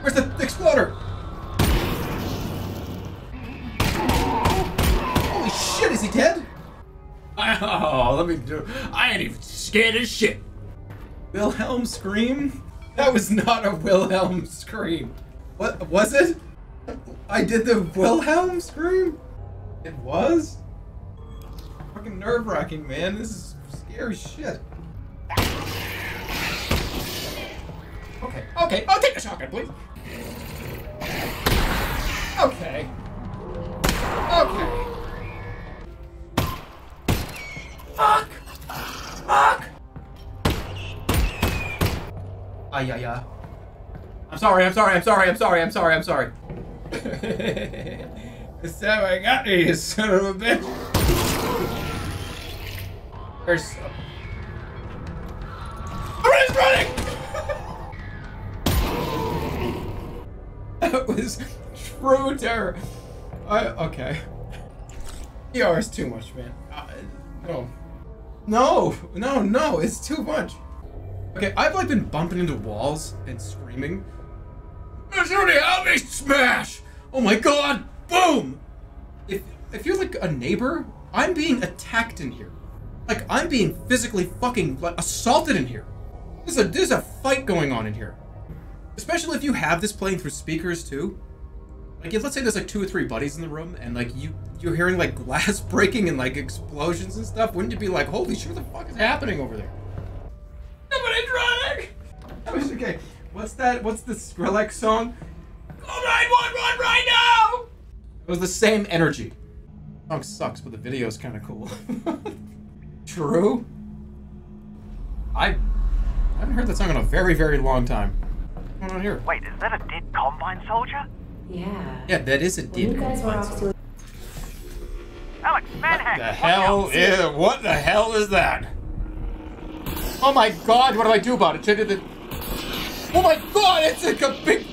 Where's the exploder? Holy shit, is he dead? Oh, let me do it. I ain't even scared as shit. Wilhelm scream? That was not a Wilhelm scream. What was it? I did the Wilhelm scream? It was? Fucking nerve-wracking, man. This is scary shit. Okay, okay, I'll take the shotgun, please. Okay. Okay. Fuck! Fuck! Yeah. I'm sorry. This time I got you, you son of a bitch. There's... Everybody's running! That was true terror. Okay. ER is too much, man. No. No, it's too much. Okay, I've like been bumping into walls and screaming. Somebody help me smash! Oh my god! Boom! If you're like a neighbor, I'm being attacked in here. Like I'm being physically fucking like assaulted in here. There's a fight going on in here. Especially if you have this playing through speakers too. Like if, let's say there's like 2 or 3 buddies in the room and like you're hearing like glass breaking and like explosions and stuff, wouldn't you be like, holy shit, what the fuck is happening over there? Okay, what's that? What's the Skrillex song? Call 911 right now! It was the same energy. The song sucks, but the video's kind of cool. True. I haven't heard that song in a very, very long time. What's going on here? Wait, is that a dead Combine soldier? Yeah. Yeah, that is a dead Combine soldier. Alex, manhack! What the hell is that? Oh my god, what do I do about it? Check it. Oh my god, it's like a big...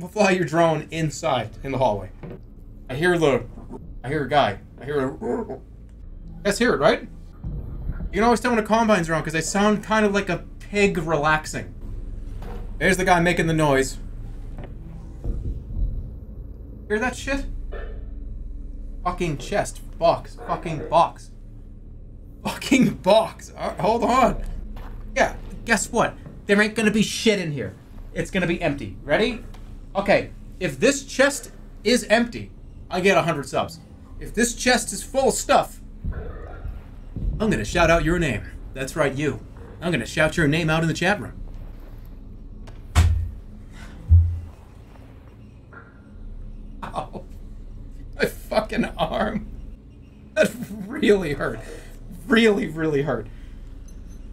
We'll fly your drone inside, in the hallway. I hear a guy. You guys hear it, right? You can always tell when a Combine's around, because they sound kind of like a pig relaxing. There's the guy making the noise. Hear that shit? Fucking chest. Box. Fucking box. Fucking box. Hold on. Yeah, guess what? There ain't gonna be shit in here. It's gonna be empty. Ready? Okay, if this chest is empty, I get 100 subs. If this chest is full of stuff, I'm gonna shout out your name. That's right, you. I'm gonna shout your name out in the chat room. Ow. My fucking arm. That really hurt. Really, really hurt.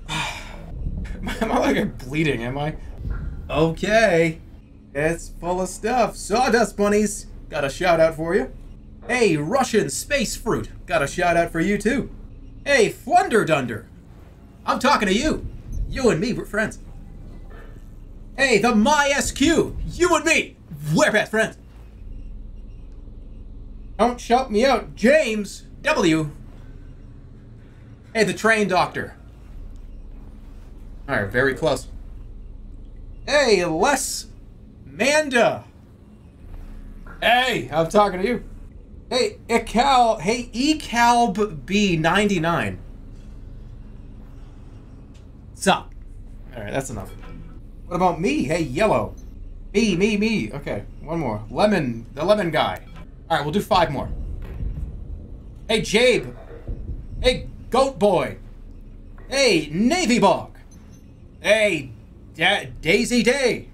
Am I like bleeding, am I? Okay. It's full of stuff. Sawdust bunnies, got a shout out for you. Hey, Russian space fruit, got a shout out for you too. Hey, Flunder Dunder, I'm talking to you. You and me, we're friends. Hey, the MySQ, you and me, we're best friends. Don't shout me out, James W. Hey, the train doctor. All right, very close. Hey, Les Manda. Hey, I'm talking to you. Hey, Ecal. Hey, Ecalb B99. Sup? All right, that's enough. What about me? Hey, Yellow. Me. Okay, one more. Lemon, the lemon guy. All right, we'll do 5 more. Hey, Jabe. Hey, Goat Boy. Hey, Navy Bog. Hey, Daisy Day.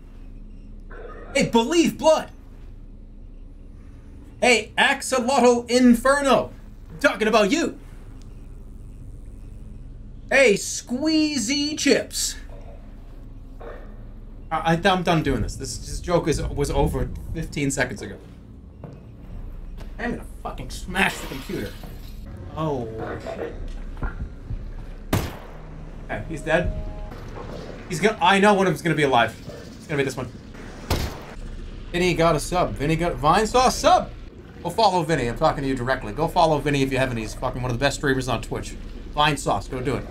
Hey, Believe Blood. Hey, Axolotl Inferno. I'm talking about you. Hey, Squeezy Chips. I'm done doing this. This joke was over 15 seconds ago. I'm gonna fucking smash the computer. Oh. Okay, he's dead. I know one of them's gonna be alive. It's gonna be this one. Vinny got a sub. Vinny got Vine saw a sub. Go follow Vinny. I'm talking to you directly. Go follow Vinny if you haven't. He's fucking one of the best streamers on Twitch. Vine Sauce, go do it.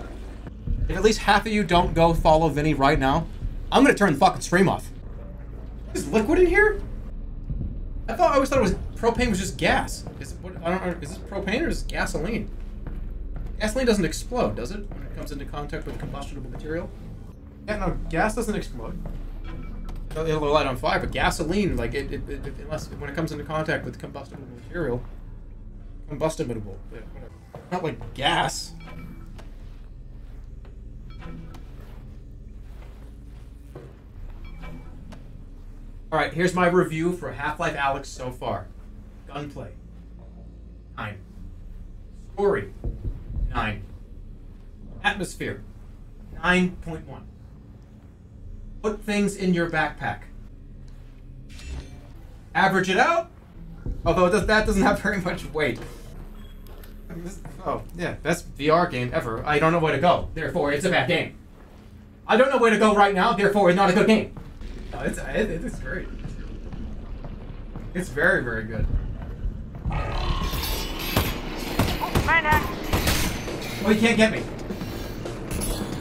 If at least half of you don't go follow Vinny right now, I'm gonna turn the fucking stream off. Is liquid in here? I always thought it was propane was just gas. Is it, I don't know. Is this propane or is it gasoline? Gasoline doesn't explode, does it? When it comes into contact with combustible material. Yeah, no, gas doesn't explode. It'll light on fire, but gasoline, like it unless when it comes into contact with combustible material, combustible, yeah, whatever. Not like gas. Alright, here's my review for Half-Life Alyx so far. Gunplay. 9. Story. 9. Atmosphere. 9.1. Put things in your backpack. Average it out. Although that doesn't have very much weight. Oh, yeah, best VR game ever. I don't know where to go, therefore it's a bad game. I don't know where to go right now, therefore it's not a good game. No, it's great. It's very, very good. Oh, my neck. Oh, you can't get me.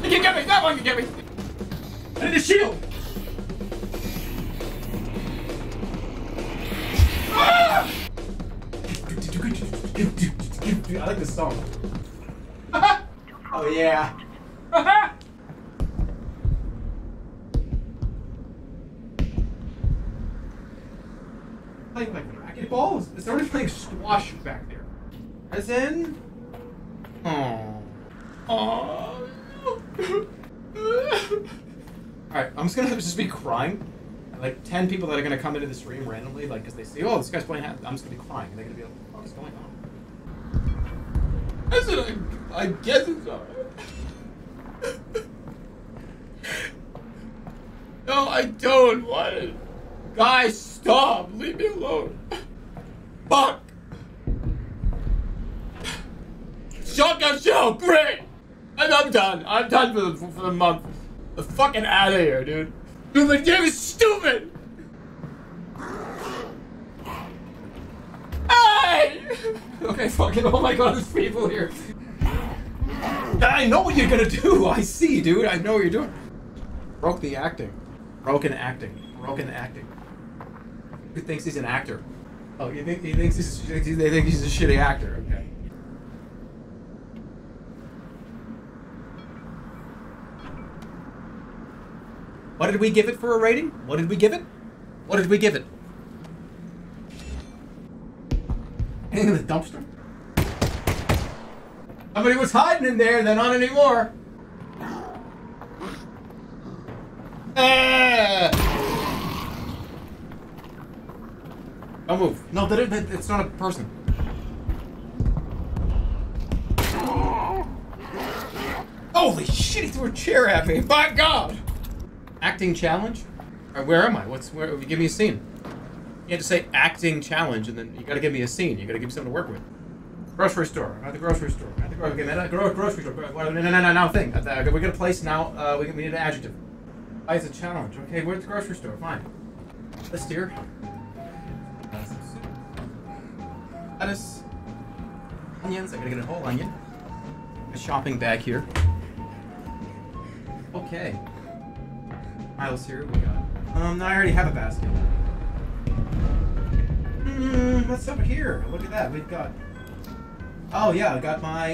You can't get me! That one can get me! I need a shield! Ah! Dude, I like this song. Oh yeah. Playing like racquetballs? Is somebody playing squash back there? As in? Oh. Oh. Alright, I'm just gonna just be crying. Like 10 people that are gonna come into the stream randomly, like, because they see, oh, this guy's playing. I'm just gonna be crying. And they're gonna be like, what is going on? I said, I guess it's alright. No, I don't want it. Guys, stop. Leave me alone. Fuck. Shotgun shell, great. And I'm done. I'm done for the month. I'm fucking out of here, dude. Dude, the game is stupid. Hey! Okay, fucking, oh my god, there's people here. I know what you're gonna do. I see, dude. I know what you're doing. Broke the acting. Broken acting. Broken acting. Who thinks he's an actor? Oh, they think he's a shitty actor. Okay. What did we give it for a rating? What did we give it? What did we give it? Anything in the dumpster? Somebody was hiding in there, they're not anymore. Don't move. No, it's not a person. Holy shit, he threw a chair at me. My god! Acting challenge? All right, where am I? Where? Give me a scene. You have to say acting challenge, and then you gotta give me a scene. You gotta give me something to work with. Grocery store. I'm at the grocery store. I'm at the grocery store. No, thing. We're gonna place now. We need an adjective. Oh, it's a challenge. Okay, we're at the grocery store. Fine. Let's steer. Lettuce. Onions. I gotta get a whole onion. A shopping bag here. Okay. Miles here. We got. No, I already have a basket. What's up here? Look at that. We've got. Oh yeah, I got my,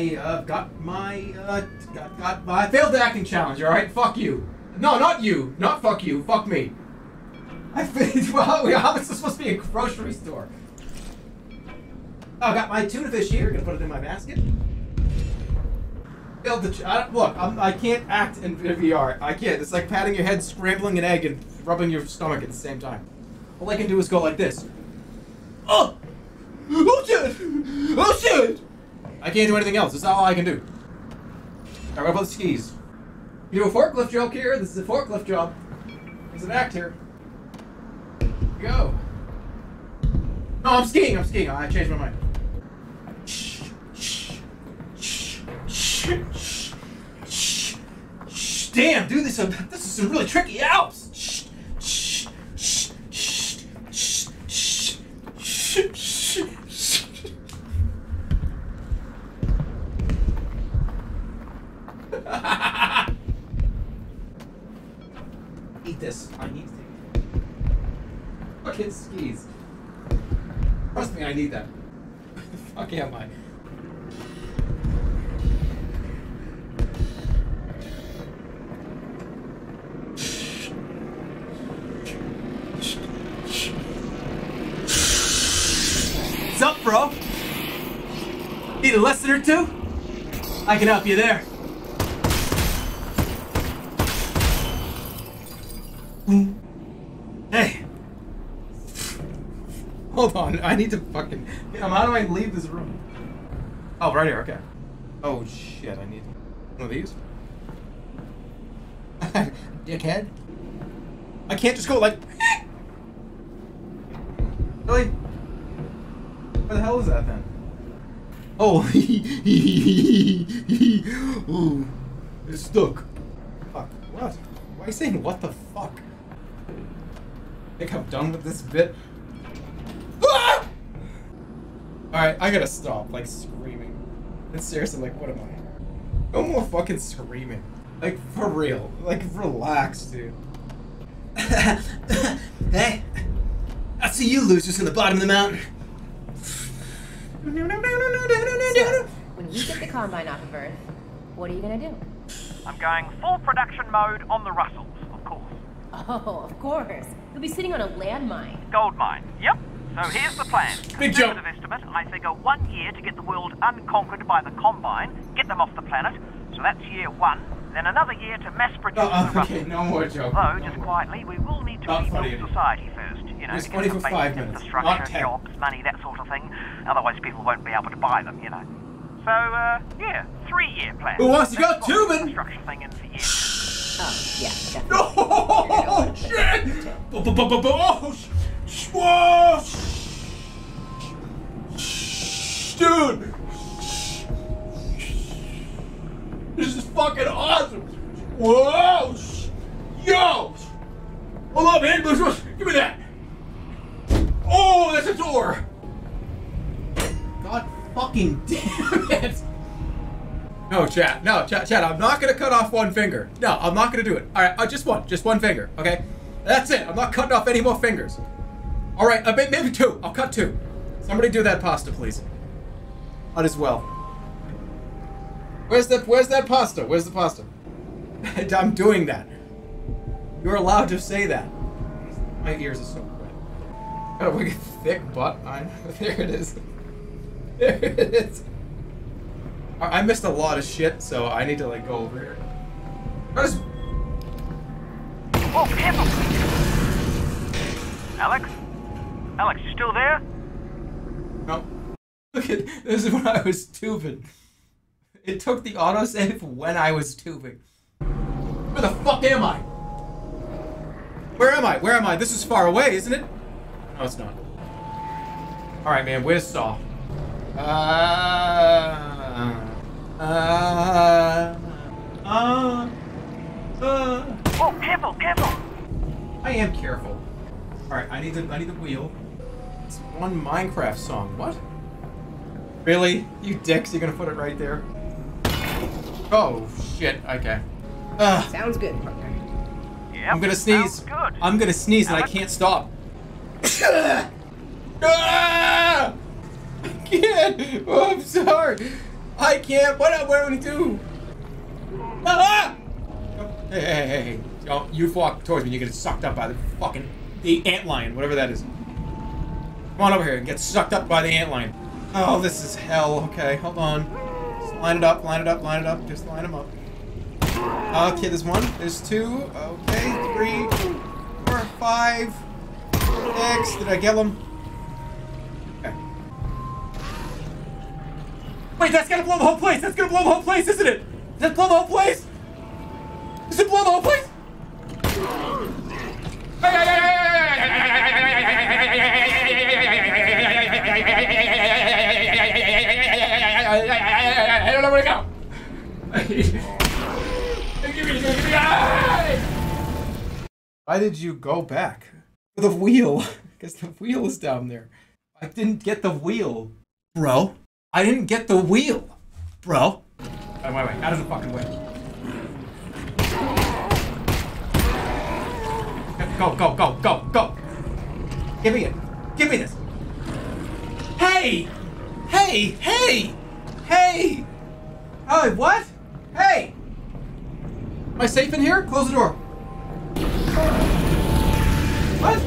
I failed the acting challenge. All right, fuck you. No, not you. Not fuck you. Fuck me. I failed. Well, how is this supposed to be a grocery store? Oh, I got my tuna fish here. Gonna put it in my basket. Failed the. Look, I can't act in VR. I can't. It's like patting your head, scrambling an egg, and rubbing your stomach at the same time. All I can do is go like this. Oh! Oh shit! Oh shit! I can't do anything else. That's all I can do. Alright, what about the skis? You do a forklift job here. This is a forklift job. There's an actor. Go. No, I'm skiing. I'm skiing. I changed my mind. Shh. Shh. Shh. Shh. Shh. Shh. Damn, dude, this is some really tricky Alps. Shh. Shh. Shh. Shh. me I need that. Fuck am I? What's up, bro? Need a lesson or two? I can help you there. Hey. Hold on, I need to fucking... How do I leave this room? Oh, right here, okay. Oh shit, I need one of these. Dickhead. I can't just go like... Really? Where the hell is that then? Oh, ooh, it's stuck. Fuck, what? Why are you saying what the fuck? I think I'm done with this bit. Ah! Alright, I gotta stop, like, screaming. And seriously, like, what am I? No more fucking screaming. Like, for real. Like, relax, dude. Hey, I see you losers in the bottom of the mountain. So, when you get the Combine off of Earth, what are you gonna do? I'm going full production mode on the Russells, of course. Oh, of course. You'll be sitting on a landmine. Gold mine, yep. So here's the plan. Big jump. Estimate, I figure 1 year to get the world unconquered by the Combine, get them off the planet, so that's year 1. Then another year to mass produce the Russells. Okay, no more joke. Though, just quietly, we will need to rebuild society first. You know, it's funny for 5 minutes. Infrastructure, jobs, money, that sort of thing. Otherwise, people won't be able to buy them, you know. So, yeah, 3-year plan. Who wants to go tubing? Oh, yeah, definitely. Oh, shit! Dude! This is fucking awesome! Whoa! Yo! Hold up, man! Give me that! Oh, that's a door! God fucking damn it! No, chat. No, chat. I'm not gonna cut off one finger. No, I'm not gonna do it. Alright, just one finger, okay? That's it. I'm not cutting off any more fingers. Alright, maybe two. I'll cut two. Somebody do that pasta, please. Not as well. Where's that pasta? Where's the pasta? I'm doing that. You're allowed to say that. My ears are so wet. Got a wicked thick butt. There it is. There it is. I missed a lot of shit, so I need to like go over here. Oh, careful! Alex, you still there? No. Look at this is when I was tubing. It took the autosave when I was tubing. Where the fuck am I? Where am I? This is far away, isn't it? No, it's not. All right, man. Where's Saw? Oh, careful! I am careful. All right, I need the wheel. It's one Minecraft song. What? Really? You dicks! You're gonna put it right there? Oh shit! Okay. Sounds good, partner. Yep, I'm gonna sneeze. Good. I'm gonna sneeze and I can't stop. Ah! I can't. Oh, I'm sorry. I can't. What do we do? Ah! Hey. Oh, you walk towards me. You get sucked up by the fucking antlion, whatever that is. Come on over here and get sucked up by the antlion. Oh, this is hell. Okay, hold on. Just line it up. Just line them up. Okay, there's one. There's two. Okay, 3, 4, 5, 6. Did I get them? Okay. Wait, that's gonna blow the whole place. Isn't it? Does it blow the whole place? Does it blow the whole place? I don't know where to go. Why did you go back? The wheel. Because the wheel is down there. I didn't get the wheel. Bro. I didn't get the wheel. Bro. Wait. Out of the fucking way. Go. Give me it. Give me this. Hey! Hey! Hey! Hey! Oh, what? Hey! Am I safe in here? Close the door. What?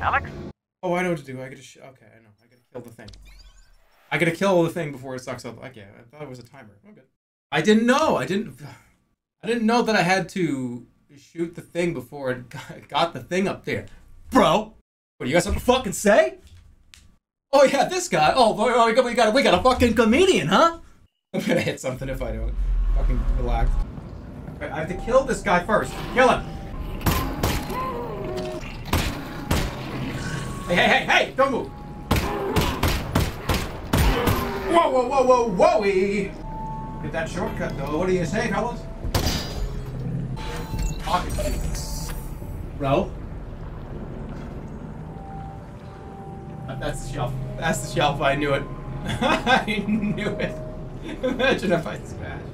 Alyx? Oh, I know what to do. I gotta okay, I know. I gotta kill the thing. I gotta kill the thing before it sucks up. Okay, I thought it was a timer. Okay. I didn't know. I didn't know that I had to shoot the thing before it got the thing up there. Bro! What, you got something to fucking say? Oh yeah, this guy. Oh, we got a fucking comedian, huh? I'm gonna hit something if I don't fucking relax. Okay, I have to kill this guy first. Kill him! Hey, hey, hey, hey! Don't move! Whoa, whoa, whoa, whoa, whoa-y! Get that shortcut, though. What do you say, fellas? Pocket shoes. Bro? That's the shelf. That's the shelf. I knew it. I knew it. Imagine if I smashed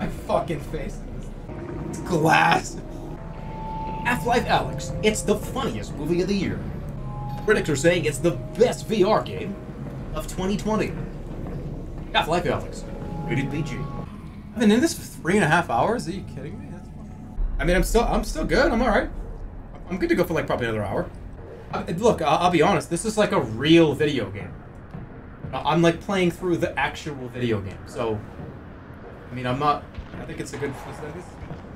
my fucking face in this glass. Half-Life Alyx. It's the funniest movie of the year. Critics are saying it's the best VR game of 2020. Half-Life Alyx. Rated PG. I've been in this for 3.5 hours. Are you kidding me? That's fun. I mean, I'm still good. I'm all right. I'm good to go for like probably another hour. Look, I'll be honest, this is like a real video game. I'm like playing through the actual video game, so... I mean, I'm not... I think it's a good...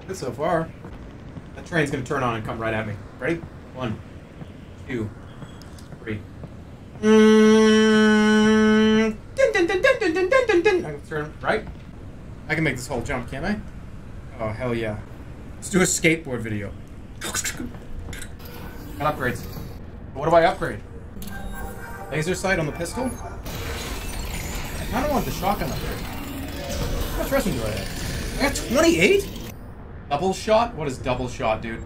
Good so far. That train's gonna turn on and come right at me. Ready? 1, 2, 3. I can turn right? I can make this whole jump, can't I? Oh, hell yeah. Let's do a skateboard video. Got upgrades. What do I upgrade? Laser sight on the pistol? I don't want the shotgun upgrade. How much resin do I have? I got 28? Double shot? What is double shot, dude?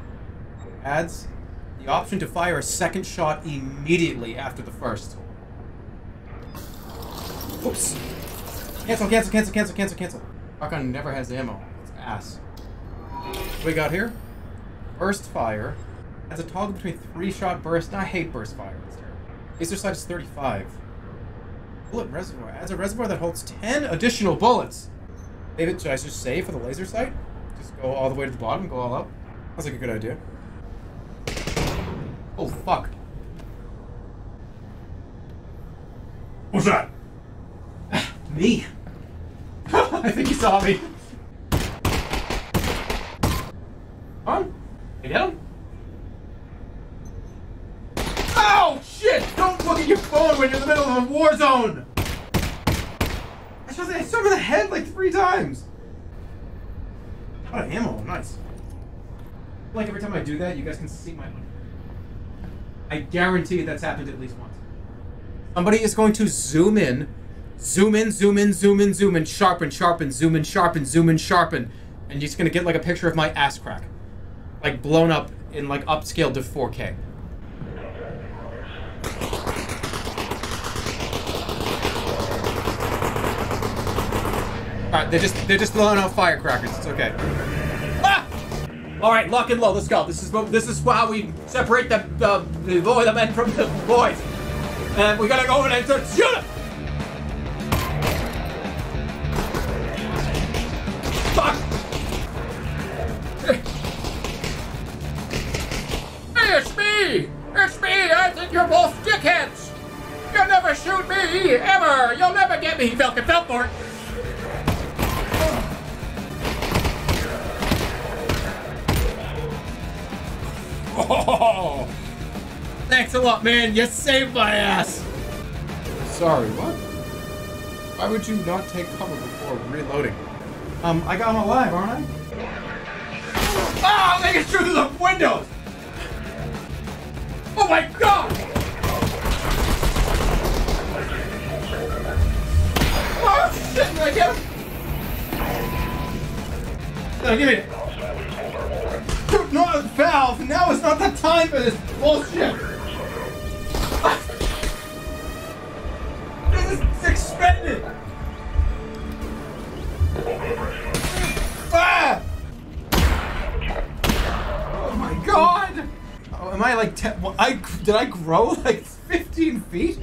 Adds the option to fire a second shot immediately after the first. Oops. Cancel, cancel, cancel, cancel, cancel, cancel. Shotgun never has ammo. It's ass. What do we got here? Burst fire. As a toggle between 3-shot burst, I hate burst fire. It's terrible. Laser sight is 35. Bullet reservoir. Adds a reservoir that holds 10 additional bullets. David, should I just save for the laser sight? Just go all the way to the bottom, go all up? Sounds like a good idea. Oh, fuck. What's that? Me. I think he saw me. Huh? You get him? Oh shit! Don't look at your phone when you're in the middle of a war zone! I shot him in the head like 3 times! A lot of ammo, nice. Like every time I do that, you guys can see my money. I guarantee that's happened at least once. Somebody is going to zoom in, zoom in, zoom in, zoom in, zoom in, sharpen, sharpen, zoom in, sharpen, zoom in, sharpen, and you're just gonna get like a picture of my ass crack. Like blown up and like upscaled to 4K. Alright, they're just blowing out firecrackers. It's okay. Ah! Alright, lock and load. Let's go. This is how we separate the men from the boys. And we gotta go in and start shooting. Fuck! Hey, it's me! It's me! I think you're both dickheads! You'll never shoot me, ever! You'll never get me! He fell for it. Oh, thanks a lot, man. You saved my ass. Sorry, what? Why would you not take cover before reloading? I got him alive, aren't I? Ah, oh, they can shoot through the windows. Oh my god! Oh shit! Did I get him? No, give me it. Shoot, not a valve! Now is not the time for this bullshit! This is expended! Ah! Oh my god! Oh, am I like 10? Did I grow like 15 feet?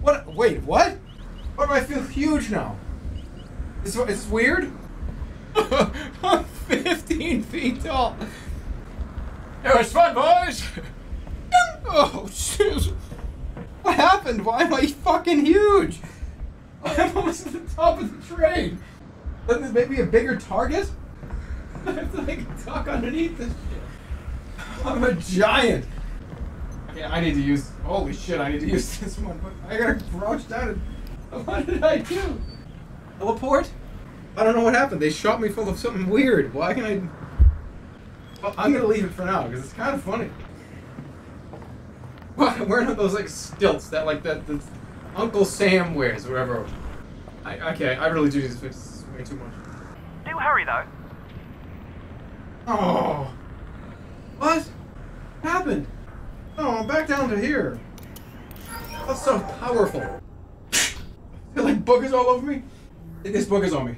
What? Wait, what? Why do I feel huge now? It's weird? I'm 15 feet tall. It was fun, boys! Oh, shit. What happened? Why am I fucking huge? I'm almost at the top of the train. Doesn't this make me a bigger target? I have to, like, duck underneath this shit. I'm a giant. Okay, I need to use... Holy shit, I need to use this one. I gotta crouch down and... What did I do? Teleport? I don't know what happened. They shot me full of something weird. Why can I... Well, I'm gonna leave it for now, because it's kind of funny. I'm wearing those, like, stilts that, like, that Uncle Sam wears, wherever. Okay, I really do use this way too much. Do hurry, though. Oh. What? What happened? Oh, I'm back down to here. That's so powerful. I feel like boogers all over me. I think this booger's on me.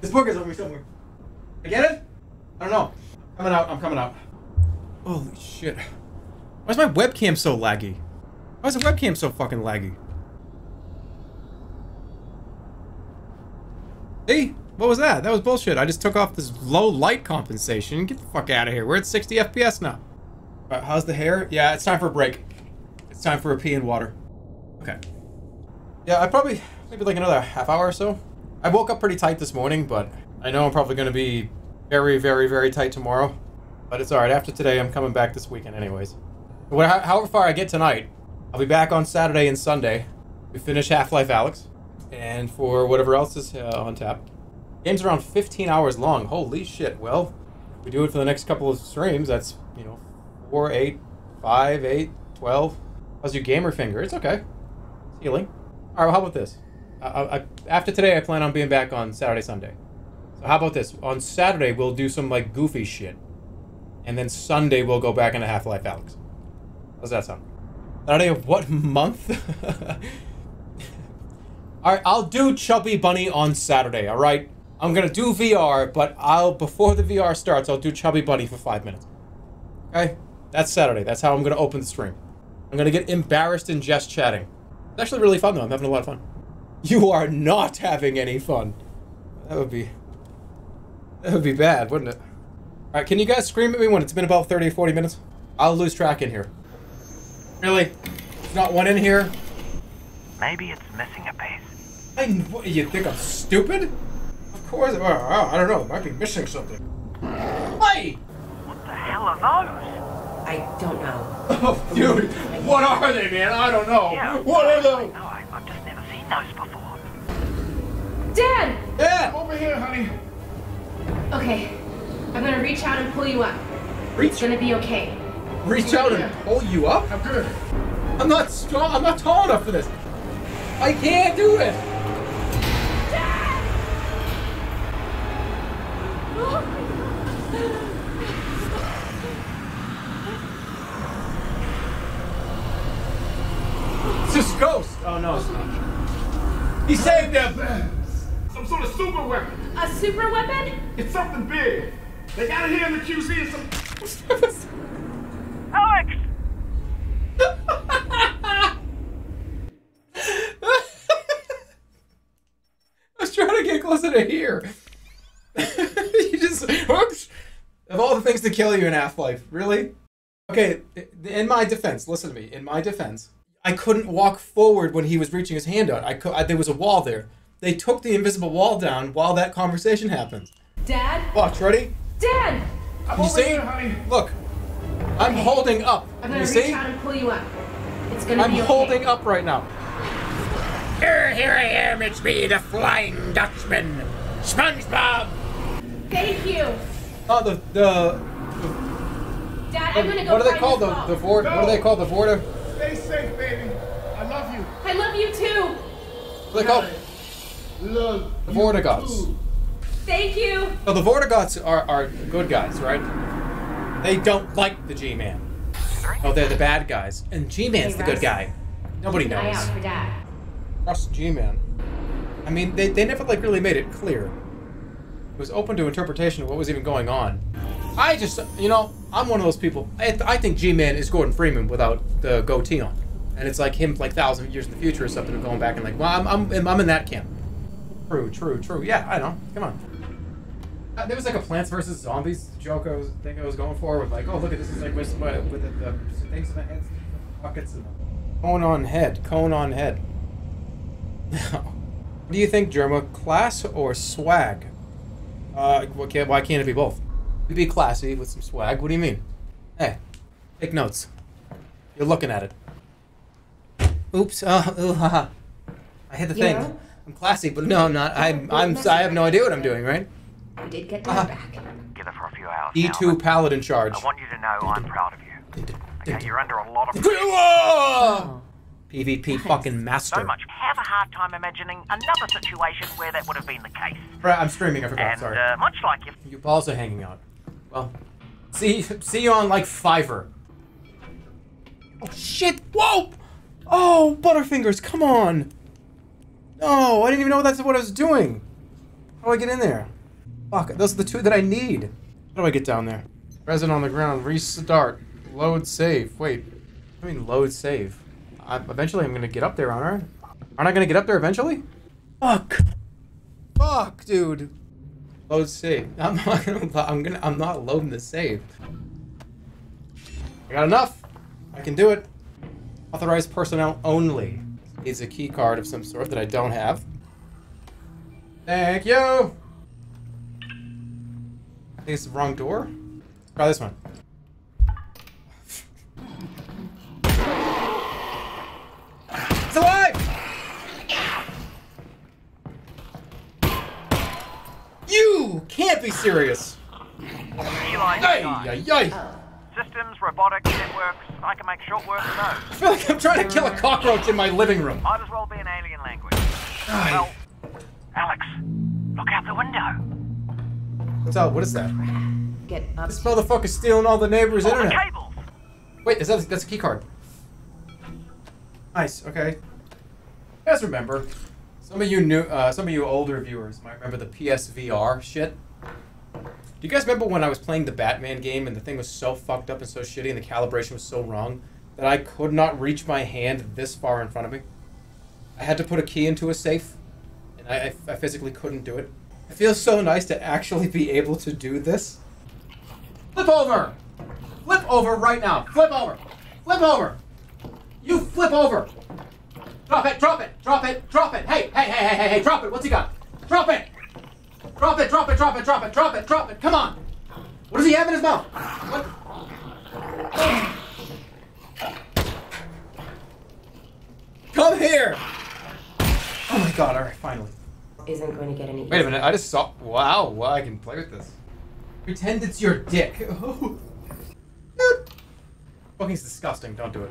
This booger's on me somewhere. I get it? I don't know. Coming out, I'm coming out. Holy shit. Why is my webcam so laggy? Why is the webcam so fucking laggy? Hey, what was that? That was bullshit. I just took off this low light compensation. Get the fuck out of here. We're at 60 FPS now. Alright, how's the hair? Yeah, it's time for a break. It's time for a pee and water. Okay. Yeah, I probably... Maybe like another half hour or so. I woke up pretty tight this morning, but I know I'm probably going to be very, very, very tight tomorrow. But it's alright. After today, I'm coming back this weekend anyways. However far I get tonight, I'll be back on Saturday and Sunday. We finish Half-Life Alyx, and for whatever else is on tap. Game's around 15 hours long. Holy shit. Well, if we do it for the next couple of streams, that's, you know, 4, 8, 5, 8, 12. How's your gamer finger? It's okay. It's healing. Alright, well, how about this? After today, I plan on being back on Saturday, Sunday. So how about this? On Saturday, we'll do some, like, goofy shit. And then Sunday, we'll go back into Half-Life Alyx. How's that sound? Saturday of what month? Alright, I'll do Chubby Bunny on Saturday, alright? I'm gonna do VR, but before the VR starts, I'll do Chubby Bunny for 5 minutes. Okay? That's Saturday. That's how I'm gonna open the stream. I'm gonna get embarrassed and just chatting. It's actually really fun, though. I'm having a lot of fun. You are not having any fun. That would be bad, wouldn't it? Alright, can you guys scream at me when it's been about 30 or 40 minutes? I'll lose track in here. Really? There's not one in here? Maybe it's missing a piece. You think I'm stupid? Of course. I don't know. It might be missing something. Hey! What the hell are those? I don't know. Oh, dude. What are they, man? I don't know. Yeah, what are those? No, I've just never seen those before. Dad! Dad! Over here, honey. Okay. I'm gonna reach out and pull you up. It's gonna be okay. Reach out and pull you up? I'm good. I'm not strong. I'm not tall enough for this. I can't do it. It's this ghost. Oh no, it's not. He saved them. Some sort of super weapon. A super weapon? It's something big. They got it here in the QC and some. Alyx! I was trying to get closer to here. You just, oops! Of all the things to kill you in Half-Life, really? Okay, in my defense, listen to me. In my defense, I couldn't walk forward when he was reaching his hand out. There was a wall there. They took the invisible wall down while that conversation happened. Dad? Watch, ready? Dad! You see? Look. I'm holding up. I'm gonna reach out and pull you up. It's gonna be okay. I'm holding up right now. Here I am. It's me, the Flying Dutchman, SpongeBob. Thank you. Oh, Dad, I'm gonna go. What are they called? The Vortigaunts. No. What are they called? The Vortigaunts. Stay safe, baby. I love you. I love you too. What are they called? Love the Vortigaunts. Thank you. So the Vortigaunts are good guys, right? They don't like the G Man. Oh, they're the bad guys. And G Man's the good guy. Nobody knows. Trust G Man. I mean, they never like really made it clear. It was open to interpretation of what was even going on. I just, you know, I'm one of those people. I think G Man is Gordon Freeman without the goatee on. and it's like him like 1,000 years in the future or something, and going back and like, well, I'm in that camp. True, true, true. Yeah, I know. Come on. There was like a Plants vs. Zombies joke I was going for with like, oh look at this is like with the things in the heads, buckets, and the cone on head, cone on head. What do you think, Germa? Class or swag? Why can't it be both? It'd be classy with some swag. What do you mean? Hey, take notes. You're looking at it. Oops. I hit the thing. I'm classy, but no, I'm not. I have no idea what I'm doing, right? I did get that back. Give it for a few hours. E2 Paladin charge. I want you to know I'm proud of you. Okay, you're under a lot of PvP fucking master. So much. Have a hard time imagining another situation where that would have been the case. Right, I'm streaming. I forgot. Sorry. Much like you. You balls are hanging out. Well, see you on like Fiverr. Oh shit! Whoa! Oh, Butterfingers, come on! No, I didn't even know that's what I was doing. How do I get in there? Fuck, those are the two that I need. How do I get down there? Resin on the ground. Restart. Load save. Wait. I mean, load save. Eventually, I'm gonna get up there, aren't I? Aren't I gonna get up there eventually? Fuck! Fuck, dude! Load save. I'm not loading the save. I got enough! I can do it. Authorized personnel only. Needs a key card of some sort that I don't have. Thank you! I think it's the wrong door. Try this one. It's alive! You can't be serious! Eli, ay, ay, ay. Systems, robotics, networks, I can make short work of those. I feel like I'm trying to kill a cockroach in my living room. Might as well be an alien language. Well, Alyx, look out the window. What's up? What is that? Get up. This motherfucker's stealing all the neighbors' internet. The cables. Wait, is that, that's a key card. Nice. Okay. You guys remember? Some of you new, some of you older viewers might remember the PSVR shit. Do you guys remember when I was playing the Batman game and the thing was so fucked up and so shitty and the calibration was so wrong that I could not reach my hand this far in front of me? I had to put a key into a safe, and I physically couldn't do it. It feels so nice to actually be able to do this. Flip over! Flip over right now! Flip over! Flip over! You flip over! Drop it! Drop it! Drop it! Drop it! Hey! Hey! Hey! Hey! Hey! Hey! Drop it! What's he got? Drop it! Drop it! Drop it! Drop it! Drop it! Drop it! Drop it! Come on! What does he have in his mouth? What? Come here! Oh my god! All right, finally. Isn't going to get any. Wait a minute! I just saw. Wow! Wow! I can play with this. Pretend it's your dick. Dude, fucking's disgusting. Don't do it.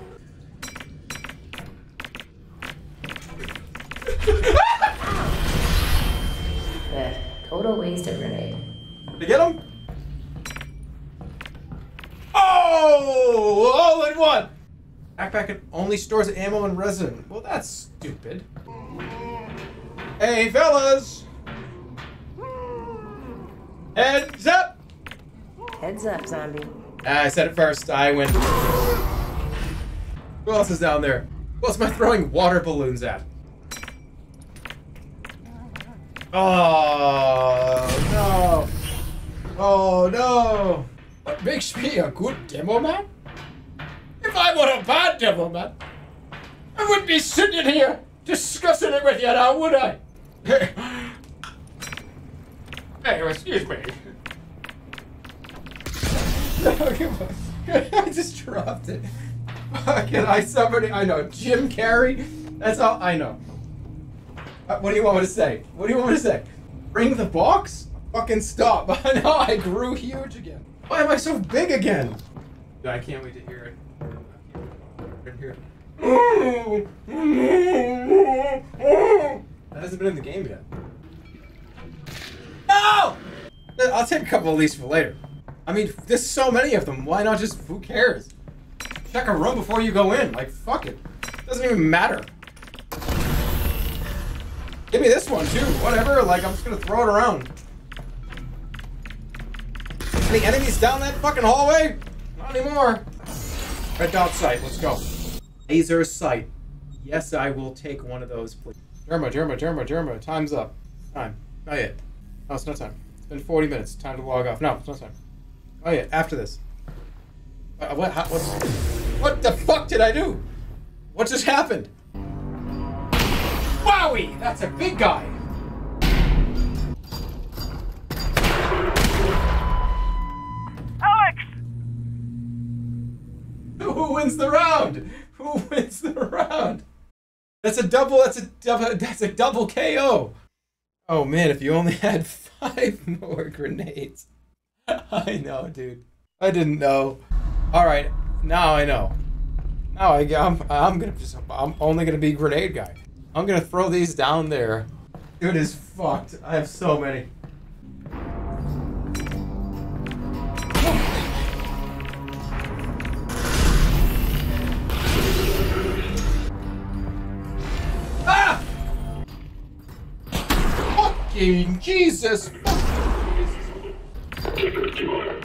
The total waste of grenade. Did I get him? Oh! All in one! Backpack only stores ammo and resin. Well, that's stupid. Hey, fellas! Heads up! Heads up, zombie. I said it first. I went. Who else is down there? Who else am I throwing water balloons at? Oh no! Oh no! What makes me a good demo man? If I were a bad demo man, I wouldn't be sitting here discussing it with you now, would I? Hey, excuse me. No, come on. I just dropped it. Fucking, I know, Jim Carrey. That's all I know. What do you want me to say? What do you want me to say? Bring the box? Fucking stop. I know, I grew huge again. Why am I so big again? Dude, I can't wait to hear it. That hasn't been in the game yet. No! I'll take a couple of these for later. I mean, there's so many of them. Why not just, who cares? Check a room before you go in. Like, fuck it. Doesn't even matter. Give me this one too, whatever, like I'm just gonna throw it around. Any enemies down that fucking hallway? Not anymore. Red dot sight, let's go. Laser sight. Yes, I will take one of those, please. Germa, time's up. Time. Not yet. Oh, it's not time. It's been 40 minutes. Time to log off. No, it's not time. Oh, yeah, after this. What the fuck did I do? What just happened? Wowie! That's a big guy! Alyx! Who wins the round? Who wins the round? That's a double KO! Oh man, if you only had 5 more grenades. I know, dude. I didn't know. Alright, now I know. Now I'm only gonna be grenade guy. I'm gonna throw these down there. Dude is fucked. I have so many. Ah! Fucking Jesus! Fucking Jesus!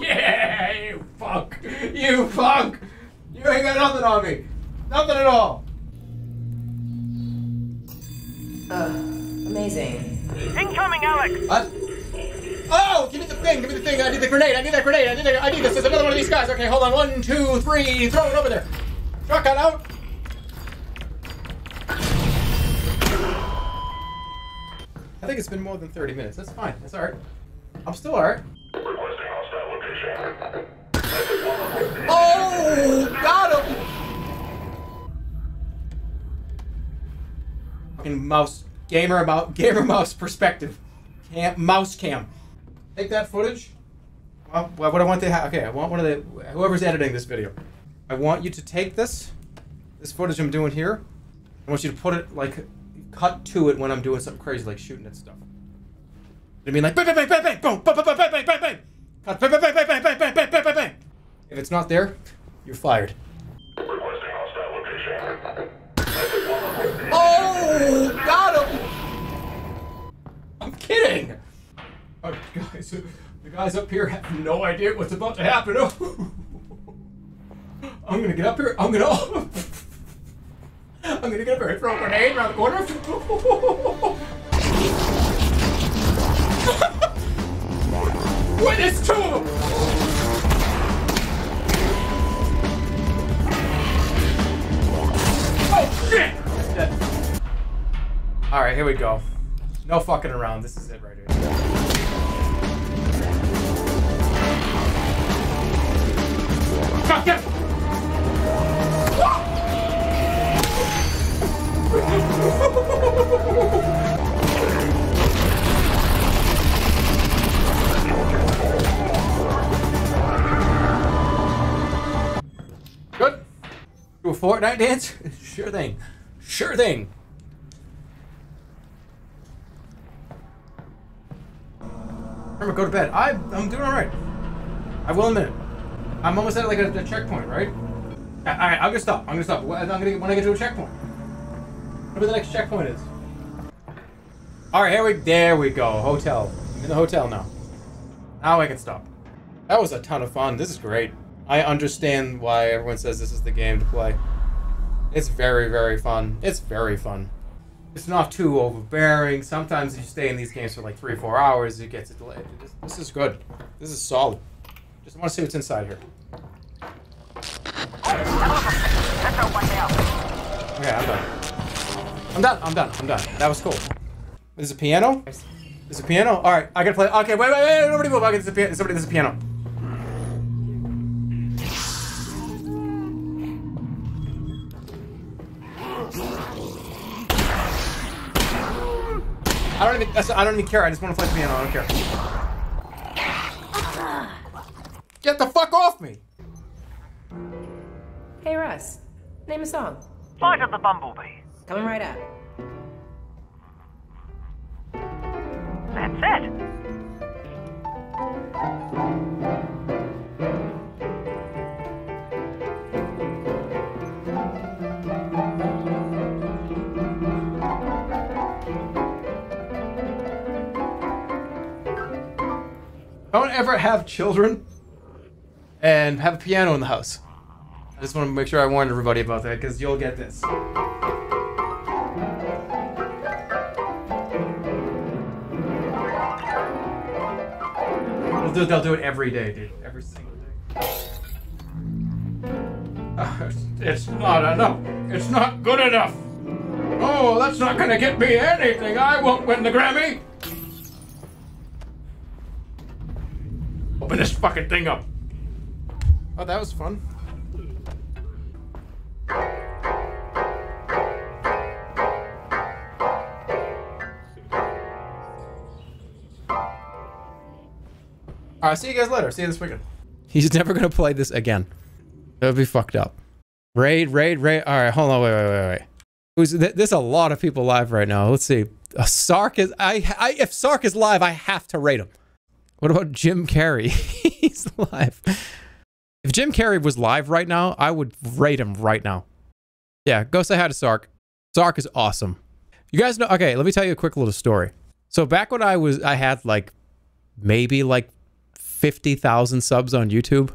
Yeah, you fuck! You fuck! You ain't got nothing on me! Nothing at all! Amazing. Incoming, Alyx! What? Oh! Give me the thing! Give me the thing! I need the grenade! I need that grenade! I need this! There's another one of these guys! Okay, hold on. 1, 2, 3, throw it over there! Shotgun out! I think it's been more than 30 minutes. That's fine. That's alright. I'm still alright. Requesting hostile location. Oh! Got him! Fucking mouse. Gamer mouse perspective. Mouse cam. Take that footage. What I want to have. Okay, I want one of the. Whoever's editing this video. I want you to take this footage I'm doing here. I want you to put it like. Cut to it when I'm doing something crazy like shooting at stuff. I mean, like bang, bang, bang, bang, bang, boom, bang, bang, bang, bang, bang. Cut, bang, bang, bang, bang, bang, bang, bang, bang, bang. If it's not there, you're fired. Requesting hostile location. Oh, got him! I'm kidding. Oh, guys, the guys up here have no idea what's about to happen. Oh. I'm gonna get up here. I'm gonna get a very throw a grenade around the corner. Witness to him! Oh shit! Alright, here we go. No fucking around, this is it right here. Fuck him! Good. Do a Fortnite dance? Sure thing. Sure thing. Remember, go to bed. I'm doing alright. I will in a minute. I'm almost at like a checkpoint, right? Alright, I'm gonna stop. When I get to a checkpoint. Whatever the next checkpoint is. Alright, there we go. Hotel. I'm in the hotel now. Now I can stop. That was a ton of fun. This is great. I understand why everyone says this is the game to play. It's very, very fun. It's very fun. It's not too overbearing. Sometimes you stay in these games for like 3 or 4 hours, it gets delayed. This is good. This is solid. Just want to see what's inside here. Okay, I'm done. I'm done. That was cool. Is it a piano? Is it a piano? All right, I gotta play. Okay, wait. Nobody move. Okay, this is a piano. I don't even care. I just want to play the piano. I don't care. Get the fuck off me! Hey Russ, name a song. Flight of the Bumblebee. Coming right up. That's it. Don't ever have children and have a piano in the house. I just want to make sure I warned everybody about that, because you'll get this. They'll do it every day, dude. Every single day. It's not enough. It's not good enough. Oh, that's not gonna get me anything. I won't win the Grammy. Open this fucking thing up. Oh, that was fun. Alright, see you guys later. See you this weekend. He's never gonna play this again. That would be fucked up. Raid. Alright, hold on. Wait. There's a lot of people live right now. Let's see. Sark is... if Sark is live, I have to raid him. What about Jim Carrey? He's live. If Jim Carrey was live right now, I would raid him right now. Yeah, go say hi to Sark. Sark is awesome. You guys know... Okay, let me tell you a quick little story. So back when I was... I had like... Maybe like... 50,000 subs on YouTube.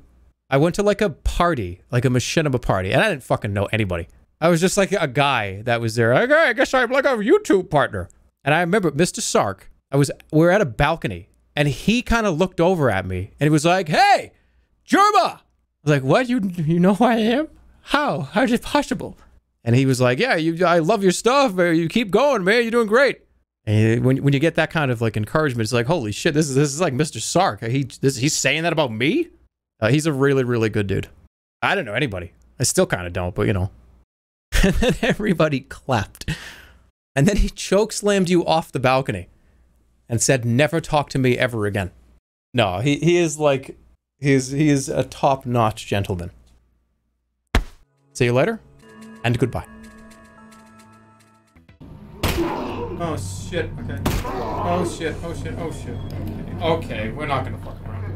I went to like a party, like a machinima party, and I didn't fucking know anybody. I was just like a guy that was there. Okay, I guess I'm like a YouTube partner. And I remember Mr. Sark, we were at a balcony, and he kind of looked over at me, and he was like, "Hey, Jerma!" I was like, "What? You know who I am? How? How is it possible?" And he was like, "Yeah, I love your stuff, man. You keep going, man. You're doing great." And when you get that kind of like encouragement, it's like, holy shit, this is like Mr. Sark. He's saying that about me? He's a really, really good dude. I don't know anybody. I still kind of don't, but you know. And then everybody clapped. And then he chokeslammed you off the balcony and said, never talk to me ever again. No, he is like, he is a top-notch gentleman. See you later, and goodbye. Oh shit, okay. Oh shit. Okay, we're not gonna fuck around.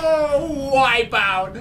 Whoa! Wipeout!